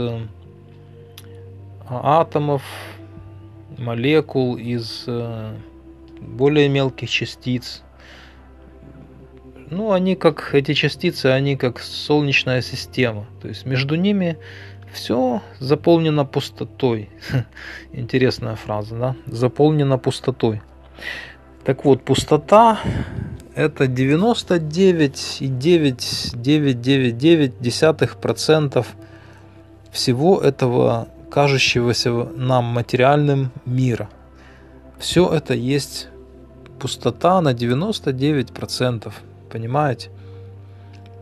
атомов, молекул, из более мелких частиц. Ну, они как, эти частицы, они как солнечная система. То есть между ними все заполнено пустотой. Интересная фраза, да? Заполнено пустотой. Так вот, пустота — это 99,999% всего этого кажущегося нам материальным мира. Все это есть пустота на 99%. Понимаете?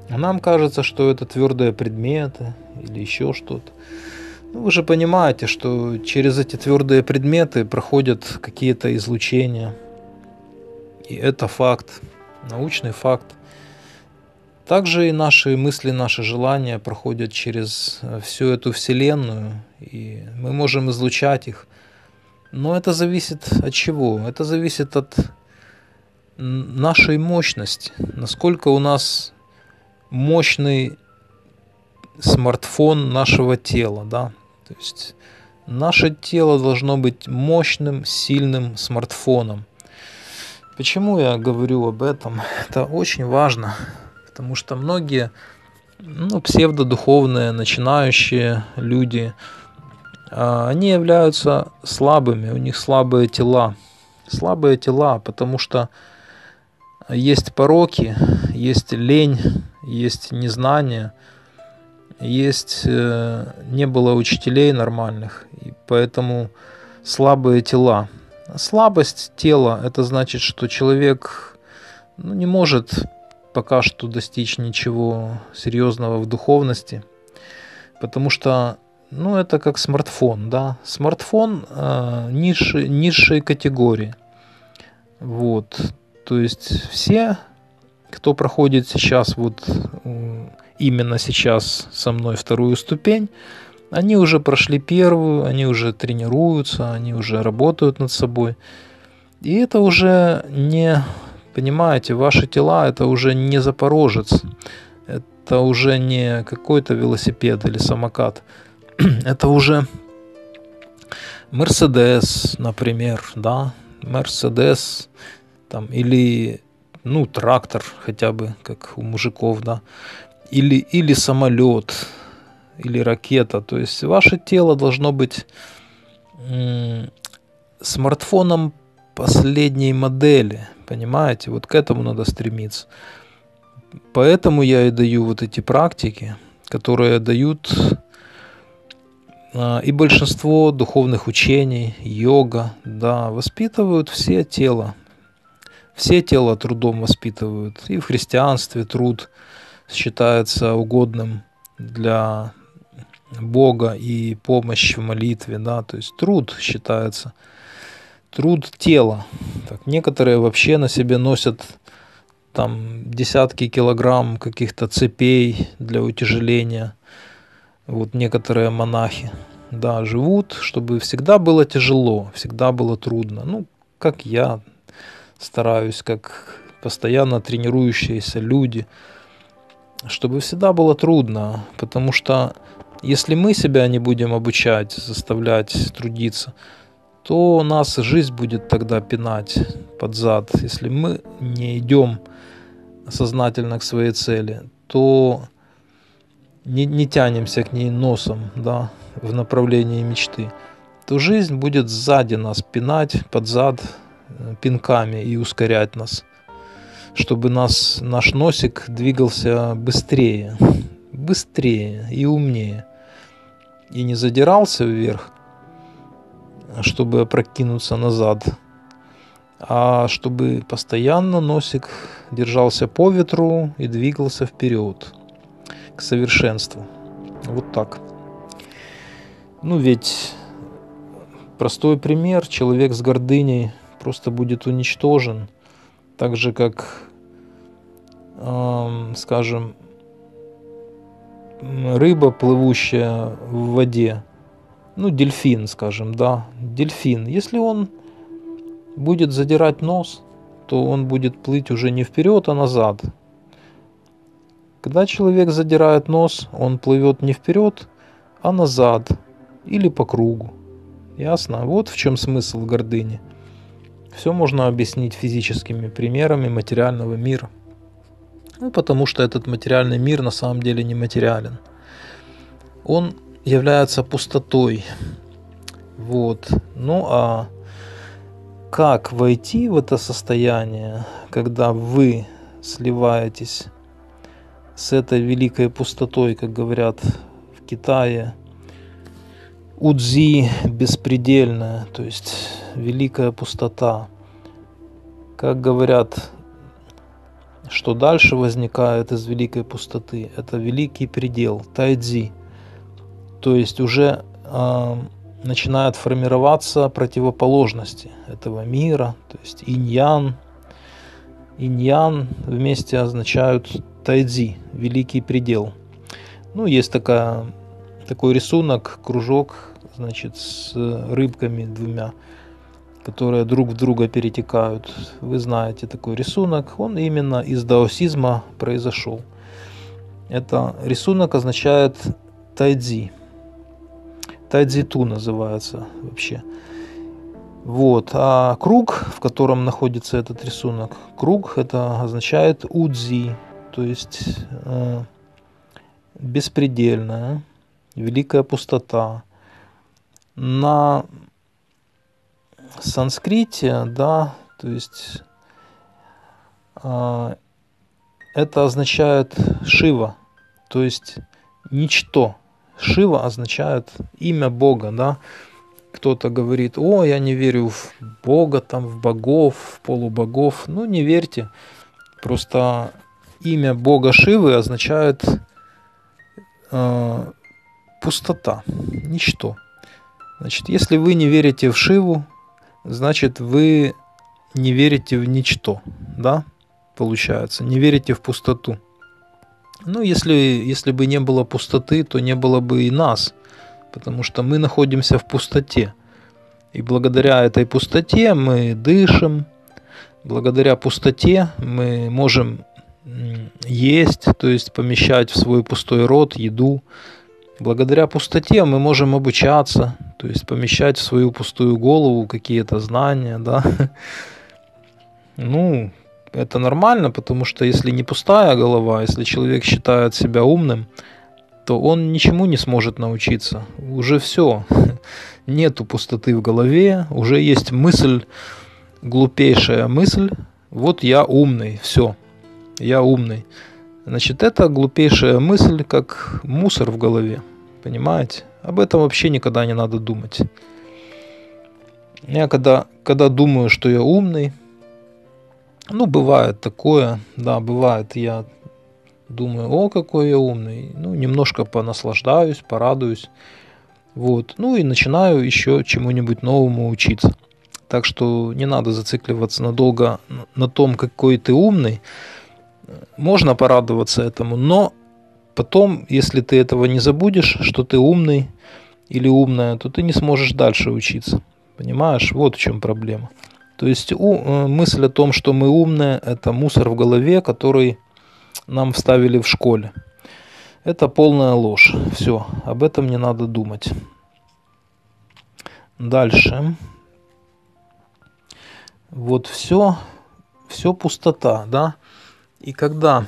Нам кажется, что это твердые предметы или еще что-то. Ну, вы же понимаете, что через эти твердые предметы проходят какие-то излучения. И это факт, научный факт. Также и наши мысли, наши желания проходят через всю эту Вселенную, и мы можем излучать их. Но это зависит от чего? Это зависит от нашей мощности, насколько у нас мощный смартфон нашего тела, да? То есть наше тело должно быть мощным, сильным смартфоном. Почему я говорю об этом? Это очень важно, потому что многие, ну, псевдодуховные, начинающие люди, они являются слабыми, у них слабые тела. Слабые тела, потому что есть пороки, есть лень, есть незнание, есть не было учителей нормальных, и поэтому слабые тела. Слабость тела – это значит, что человек, ну, не может пока что достичь ничего серьезного в духовности, потому что, ну, это как смартфон, да? Смартфон низшей категории. Вот, то есть все, кто проходит сейчас, вот именно сейчас со мной вторую ступень, они уже прошли первую, они уже тренируются, они уже работают над собой. И это уже не, понимаете, ваши тела, это уже не запорожец, это уже не какой-то велосипед или самокат, это уже Мерседес, например, да, Мерседес, там, или, ну, трактор хотя бы, как у мужиков, да, или самолет, или ракета. То есть ваше тело должно быть смартфоном последней модели, понимаете, вот к этому надо стремиться. Поэтому я и даю вот эти практики, которые дают и большинство духовных учений, йога, да, воспитывают все тело. Все тело трудом воспитывают. И в христианстве труд считается угодным для Бога и помощь в молитве, да, то есть труд считается, труд тела. Так, некоторые вообще на себе носят там десятки килограмм каких-то цепей для утяжеления. Вот некоторые монахи, да, живут, чтобы всегда было тяжело, всегда было трудно. Ну, как я стараюсь, как постоянно тренирующиеся люди, чтобы всегда было трудно, потому что если мы себя не будем обучать, заставлять трудиться, то нас жизнь будет тогда пинать под зад. Если мы не идем сознательно к своей цели, то не тянемся к ней носом, да, в направлении мечты, то жизнь будет сзади нас пинать под зад пинками и ускорять нас, чтобы наш носик двигался быстрее, быстрее и умнее, и не задирался вверх, чтобы опрокинуться назад, а чтобы постоянно носик держался по ветру и двигался вперед, к совершенству. Вот так. Ну ведь простой пример: человек с гордыней просто будет уничтожен, так же как, скажем, рыба, плывущая в воде, ну дельфин, скажем, да, дельфин, если он будет задирать нос, то он будет плыть уже не вперед, а назад. Когда человек задирает нос, он плывет не вперед, а назад или по кругу. Ясно? Вот в чем смысл гордыни. Все можно объяснить физическими примерами материального мира. Ну, потому что этот материальный мир на самом деле не материален. Он является пустотой. Вот. Ну а как войти в это состояние, когда вы сливаетесь с этой великой пустотой, как говорят в Китае, удзи беспредельная, то есть великая пустота. Как говорят, что дальше возникает из великой пустоты, это великий предел, тайдзи, то есть уже начинают формироваться противоположности этого мира, то есть инь-ян. Инь-ян вместе означают тайдзи, великий предел. Ну, есть такой рисунок, кружок, значит, с рыбками двумя, которые друг в друга перетекают. Вы знаете такой рисунок, он именно из даосизма произошел. Это рисунок означает тайдзи. Тайдзи-ту называется вообще. Вот. А круг, в котором находится этот рисунок, круг, это означает удзи, то есть беспредельная, великая пустота. На санскрите, да, то есть это означает Шива, то есть ничто. Шива означает имя Бога, да. Кто-то говорит: о, я не верю в Бога, там, в богов, в полубогов. Ну, не верьте. Просто имя Бога Шивы означает пустота, ничто. Значит, если вы не верите в Шиву, значит, вы не верите в ничто, да, получается, не верите в пустоту. Ну, если бы не было пустоты, то не было бы и нас, потому что мы находимся в пустоте. И благодаря этой пустоте мы дышим, благодаря пустоте мы можем есть, то есть помещать в свой пустой рот еду. Благодаря пустоте мы можем обучаться, то есть помещать в свою пустую голову какие-то знания, да. Ну, это нормально, потому что если не пустая голова, если человек считает себя умным, то он ничему не сможет научиться. Уже все. Нету пустоты в голове, уже есть мысль, глупейшая мысль: вот я умный, все, я умный. Значит, это глупейшая мысль, как мусор в голове, понимаете? Об этом вообще никогда не надо думать. Я когда думаю, что я умный, ну, бывает такое, да, бывает, я думаю, о, какой я умный, ну, немножко понаслаждаюсь, порадуюсь, вот, ну, и начинаю еще чему-нибудь новому учиться. Так что не надо зацикливаться надолго на том, какой ты умный. Можно порадоваться этому, но потом, если ты этого не забудешь, что ты умный или умная, то ты не сможешь дальше учиться. Понимаешь? Вот в чем проблема. То есть мысль о том, что мы умные, это мусор в голове, который нам вставили в школе. Это полная ложь. Все, об этом не надо думать. Дальше. Вот все, все пустота, да? И когда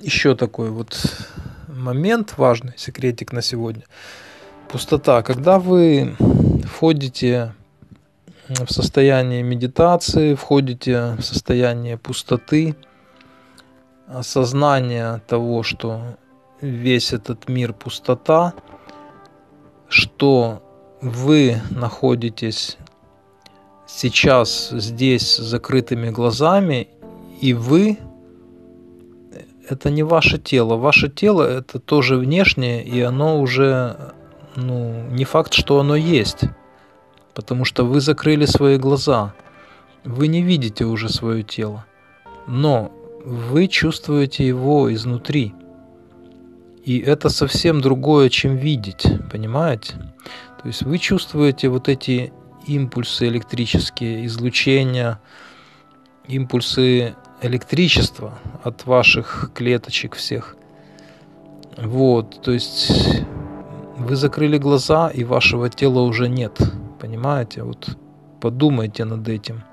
еще такой вот момент важный, секретик на сегодня, пустота. Когда вы входите в состояние медитации, входите в состояние пустоты, осознания того, что весь этот мир пустота, что вы находитесь сейчас здесь с закрытыми глазами. И вы – это не ваше тело. Ваше тело – это тоже внешнее, и оно уже, ну, не факт, что оно есть. Потому что вы закрыли свои глаза. Вы не видите уже свое тело. Но вы чувствуете его изнутри. И это совсем другое, чем видеть. Понимаете? То есть вы чувствуете вот эти импульсы электрические, излучения, импульсы электричества от ваших клеточек всех. Вот, то есть вы закрыли глаза, и вашего тела уже нет, понимаете? Вот подумайте над этим.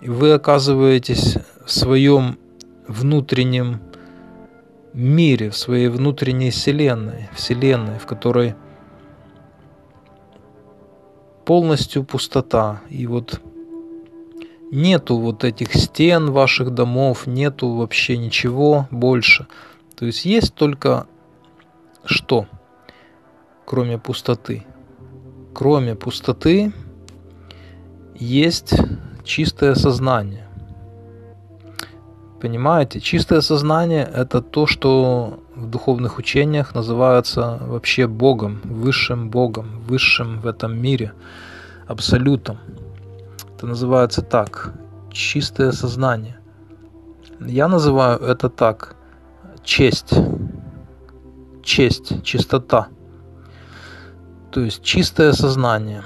И вы оказываетесь в своем внутреннем мире, в своей внутренней вселенной, в которой полностью пустота. И вот нету вот этих стен ваших домов, нету вообще ничего больше. То есть есть только что, кроме пустоты? Кроме пустоты есть чистое сознание. Понимаете? Чистое сознание – это то, что в духовных учениях называется вообще Богом, Высшим в этом мире, Абсолютом. Это называется так, чистое сознание. Я называю это так, честь, чистота. То есть чистое сознание.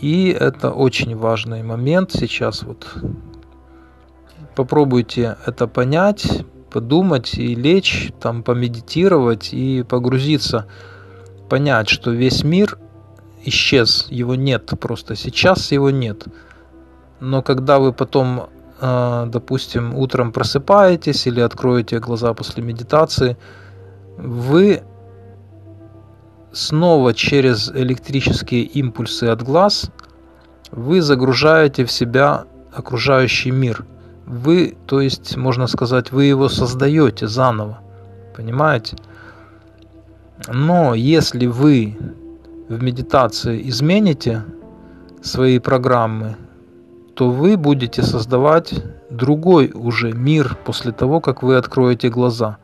И это очень важный момент сейчас. Вот попробуйте это понять, подумать и лечь, там помедитировать и погрузиться, понять, что весь мир исчез, его нет, просто сейчас его нет. Но когда вы потом, допустим, утром просыпаетесь или откроете глаза после медитации, вы снова через электрические импульсы от глаз вы загружаете в себя окружающий мир. Вы, то есть, можно сказать, вы его создаете заново, понимаете? Но если вы в медитации измените свои программы, то вы будете создавать другой уже мир после того, как вы откроете глаза.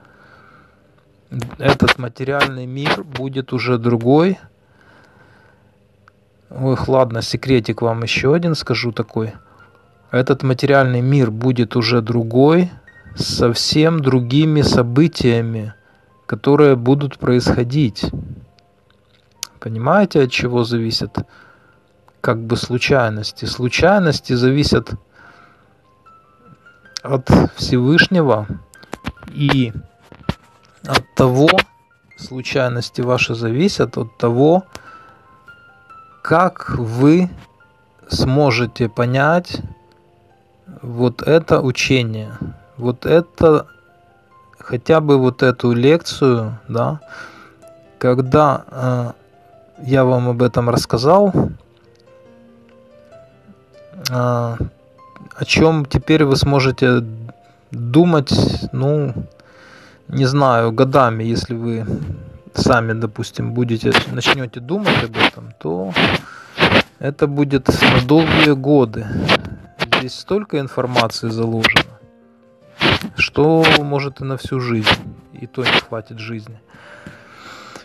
Этот материальный мир будет уже другой. Ох, ладно, секретик вам еще один скажу такой. Этот материальный мир будет уже другой, с совсем другими событиями, которые будут происходить. Понимаете, от чего зависят как бы случайности? Случайности зависят от Всевышнего, и от того, случайности ваши зависят от того, как вы сможете понять вот это учение, вот это, хотя бы вот эту лекцию, да, когда я вам об этом рассказал, о чем теперь вы сможете думать, ну, не знаю, годами. Если вы сами, допустим, начнете думать об этом, то это будет на долгие годы. Здесь столько информации заложено, что может и на всю жизнь, и то не хватит жизни.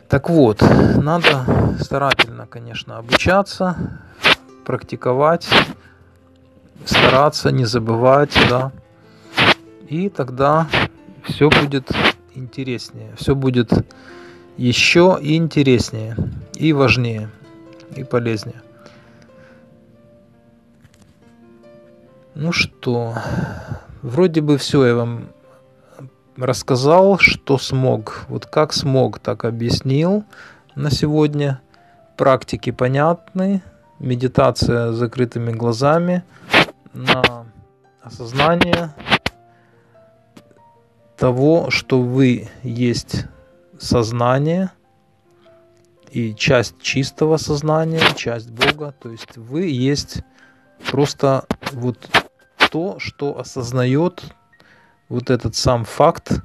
Так вот, надо старательно, конечно, обучаться, практиковать, стараться, не забывать, да, и тогда все будет интереснее, все будет еще и интереснее, и важнее, и полезнее. Ну что, вроде бы все я вам рассказал, что смог. Вот как смог, так объяснил на сегодня. Практики понятны. Медитация с закрытыми глазами на осознание того, что вы есть сознание и часть чистого сознания, часть Бога. То есть вы есть просто вот то, что осознает вот этот сам факт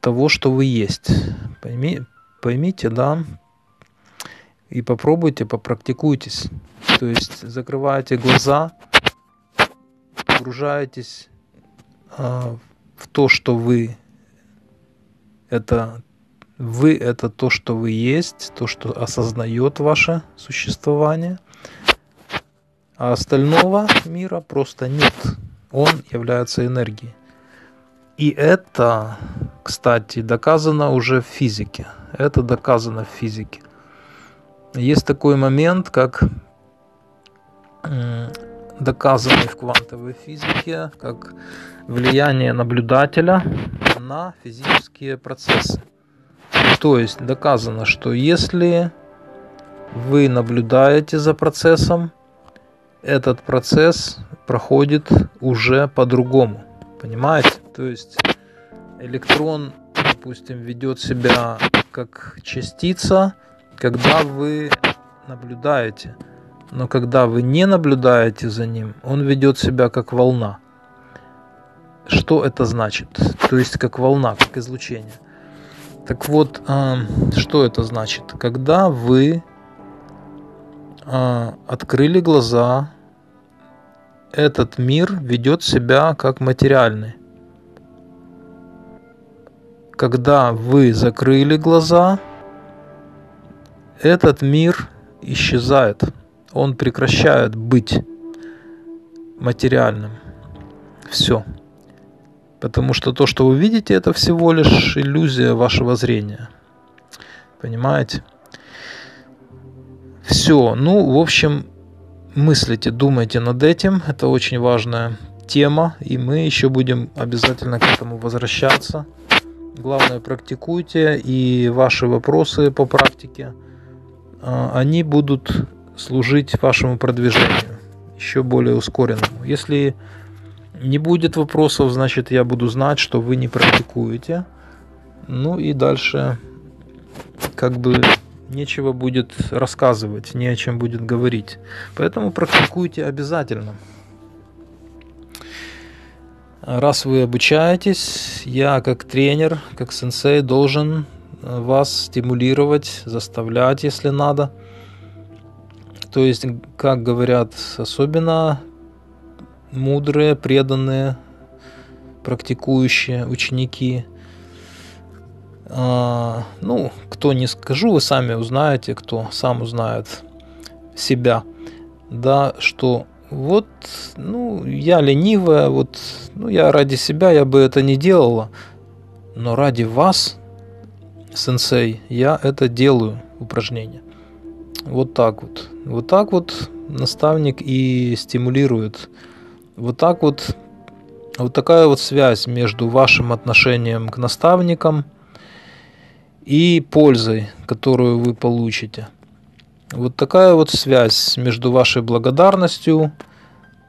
того, что вы есть. Поймите, да, и попробуйте, попрактикуйтесь. То есть закрываете глаза, погружаетесь в то, что вы, это то, что вы есть, то, что осознает ваше существование. А остального мира просто нет. Он является энергией. И это, кстати, доказано уже в физике. Это доказано в физике. Есть такой момент, как доказанный в квантовой физике, как влияние наблюдателя на физические процессы. То есть доказано, что если вы наблюдаете за процессом, этот процесс проходит уже по-другому, понимаете? То есть электрон, допустим, ведет себя как частица, когда вы наблюдаете, но когда вы не наблюдаете за ним, он ведет себя как волна. Что это значит? То есть как волна, как излучение. Так вот, что это значит? Когда вы открыли глаза, этот мир ведет себя как материальный. Когда вы закрыли глаза, этот мир исчезает. Он прекращает быть материальным. Все. Потому что то, что вы видите, это всего лишь иллюзия вашего зрения. Понимаете? Все. Ну, в общем, мыслите, думайте над этим. Это очень важная тема, и мы еще будем обязательно к этому возвращаться. Главное, практикуйте, и ваши вопросы по практике, они будут служить вашему продвижению, еще более ускоренному. Если не будет вопросов, значит, я буду знать, что вы не практикуете. Ну и дальше, как бы, нечего будет рассказывать, не о чем будет говорить. Поэтому практикуйте обязательно. Раз вы обучаетесь, я как тренер, как сенсей должен вас стимулировать, заставлять, если надо. То есть, как говорят, особенно мудрые, преданные, практикующие ученики. Ну, кто не скажу, вы сами узнаете, кто сам узнает себя, да, что вот, ну, я ленивая, вот, ну, я ради себя, я бы это не делала, но ради вас, сенсей, я это делаю, упражнение. Вот так вот. Вот так вот наставник и стимулирует. Вот так вот, вот такая вот связь между вашим отношением к наставникам и пользой, которую вы получите. Вот такая вот связь между вашей благодарностью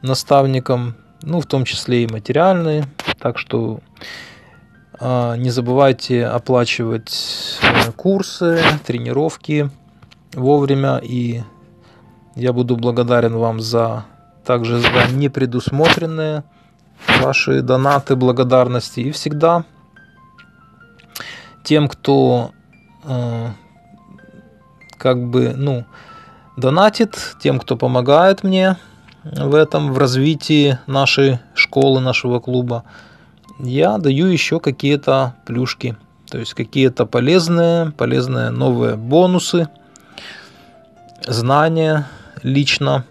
наставникам, ну, в том числе и материальной. Так что не забывайте оплачивать курсы, тренировки вовремя. И я буду благодарен вам также за непредусмотренные ваши донаты, благодарности. И всегда тем, кто донатит, тем, кто помогает мне в этом, в развитии нашей школы, нашего клуба, я даю еще какие-то плюшки, то есть какие-то полезные новые бонусы, знания лично,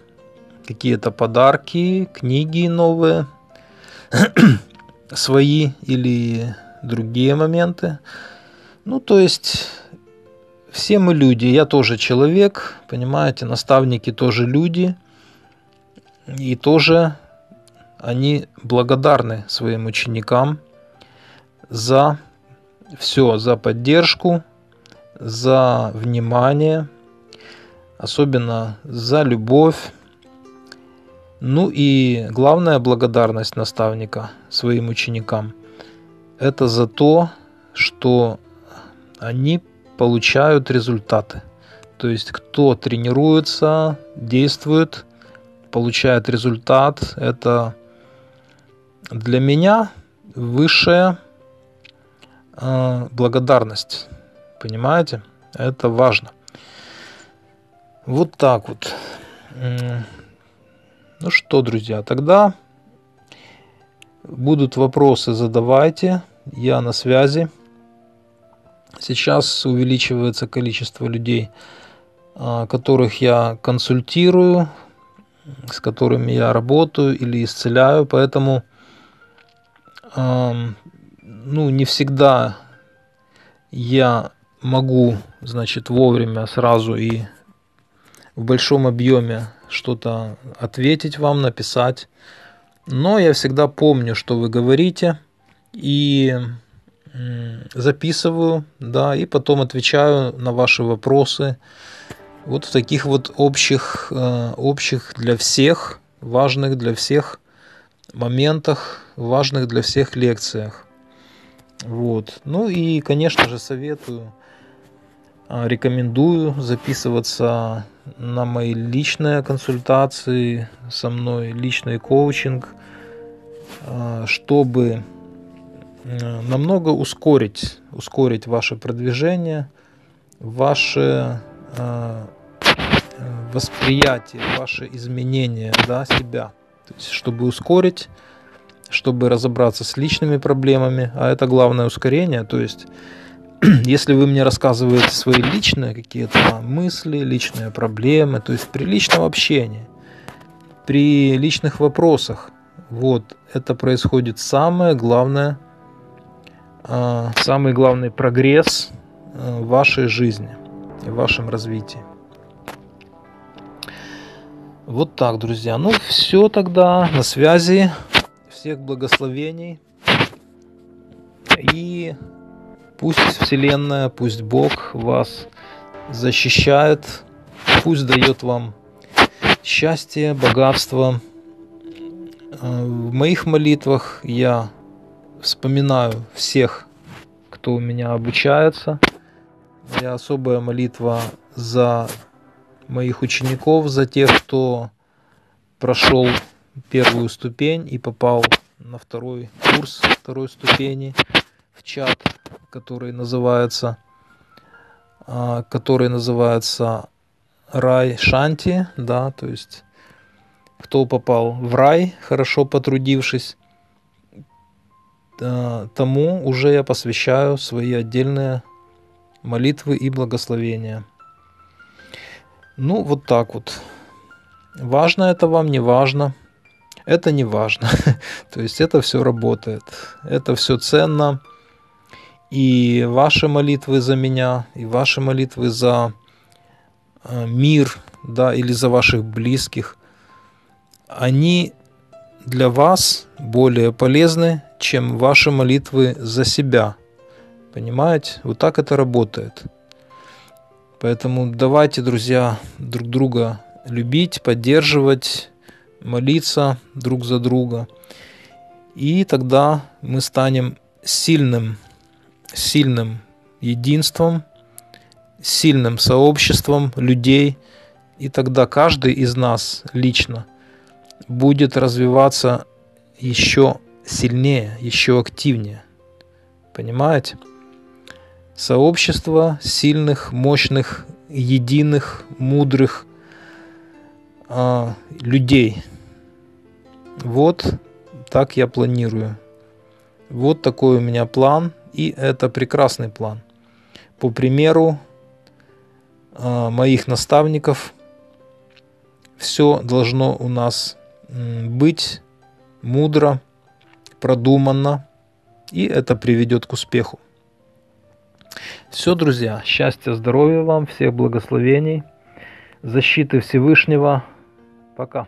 какие-то подарки, книги новые, свои или другие моменты. Ну, то есть, все мы люди, я тоже человек, понимаете, наставники тоже люди, и тоже они благодарны своим ученикам за все, за поддержку, за внимание, особенно за любовь. Ну и главная благодарность наставника своим ученикам – это за то, что они получают результаты. То есть, кто тренируется, действует, получает результат – это для меня высшая благодарность. Понимаете? Это важно. Вот так вот. Ну что, друзья, тогда будут вопросы, задавайте. Я на связи. Сейчас увеличивается количество людей, которых я консультирую, с которыми я работаю или исцеляю. Поэтому не всегда я могу, вовремя, сразу и в большом объеме что-то ответить вам, написать. Но я всегда помню, что вы говорите, и записываю, да, и потом отвечаю на ваши вопросы. Вот в таких вот общих для всех, важных для всех моментах, важных для всех лекциях. Вот. Ну и, конечно же, советую, рекомендую записываться на мои личные консультации со мной, личный коучинг, чтобы намного ускорить ваше продвижение, ваше восприятие, ваши изменения, да, себя. То есть, чтобы ускорить, чтобы разобраться с личными проблемами, а это главное ускорение. То есть, если вы мне рассказываете свои личные какие-то мысли, личные проблемы, то есть при личном общении, при личных вопросах, вот это происходит самое главное, самый главный прогресс в вашей жизни, в вашем развитии. Вот так, друзья. Ну все тогда, на связи. Всех благословений. И пусть Вселенная, пусть Бог вас защищает, пусть дает вам счастье, богатство. В моих молитвах я вспоминаю всех, кто у меня обучается. Моя особая молитва за моих учеников, за тех, кто прошел первую ступень и попал на второй курс второй ступени, в чат, который называется Рай Шанти, да, то есть кто попал в рай, хорошо потрудившись, тому уже я посвящаю свои отдельные молитвы и благословения. Ну, вот так вот. Важно это вам, не важно. Это не важно. То есть, это все работает. Это все ценно. И ваши молитвы за меня, и ваши молитвы за мир, да, или за ваших близких, они для вас более полезны, чем ваши молитвы за себя. Понимаете? Вот так это работает. Поэтому давайте, друзья, друг друга любить, поддерживать, молиться друг за друга. И тогда мы станем сильным единством, сильным сообществом людей, и тогда каждый из нас лично будет развиваться еще сильнее, еще активнее. Понимаете? Сообщество сильных, мощных, единых, мудрых людей. Вот так я планирую. Вот такой у меня план. И это прекрасный план. По примеру моих наставников, все должно у нас быть мудро, продуманно. И это приведет к успеху. Все, друзья. Счастья, здоровья вам, всех благословений, защиты Всевышнего. Пока.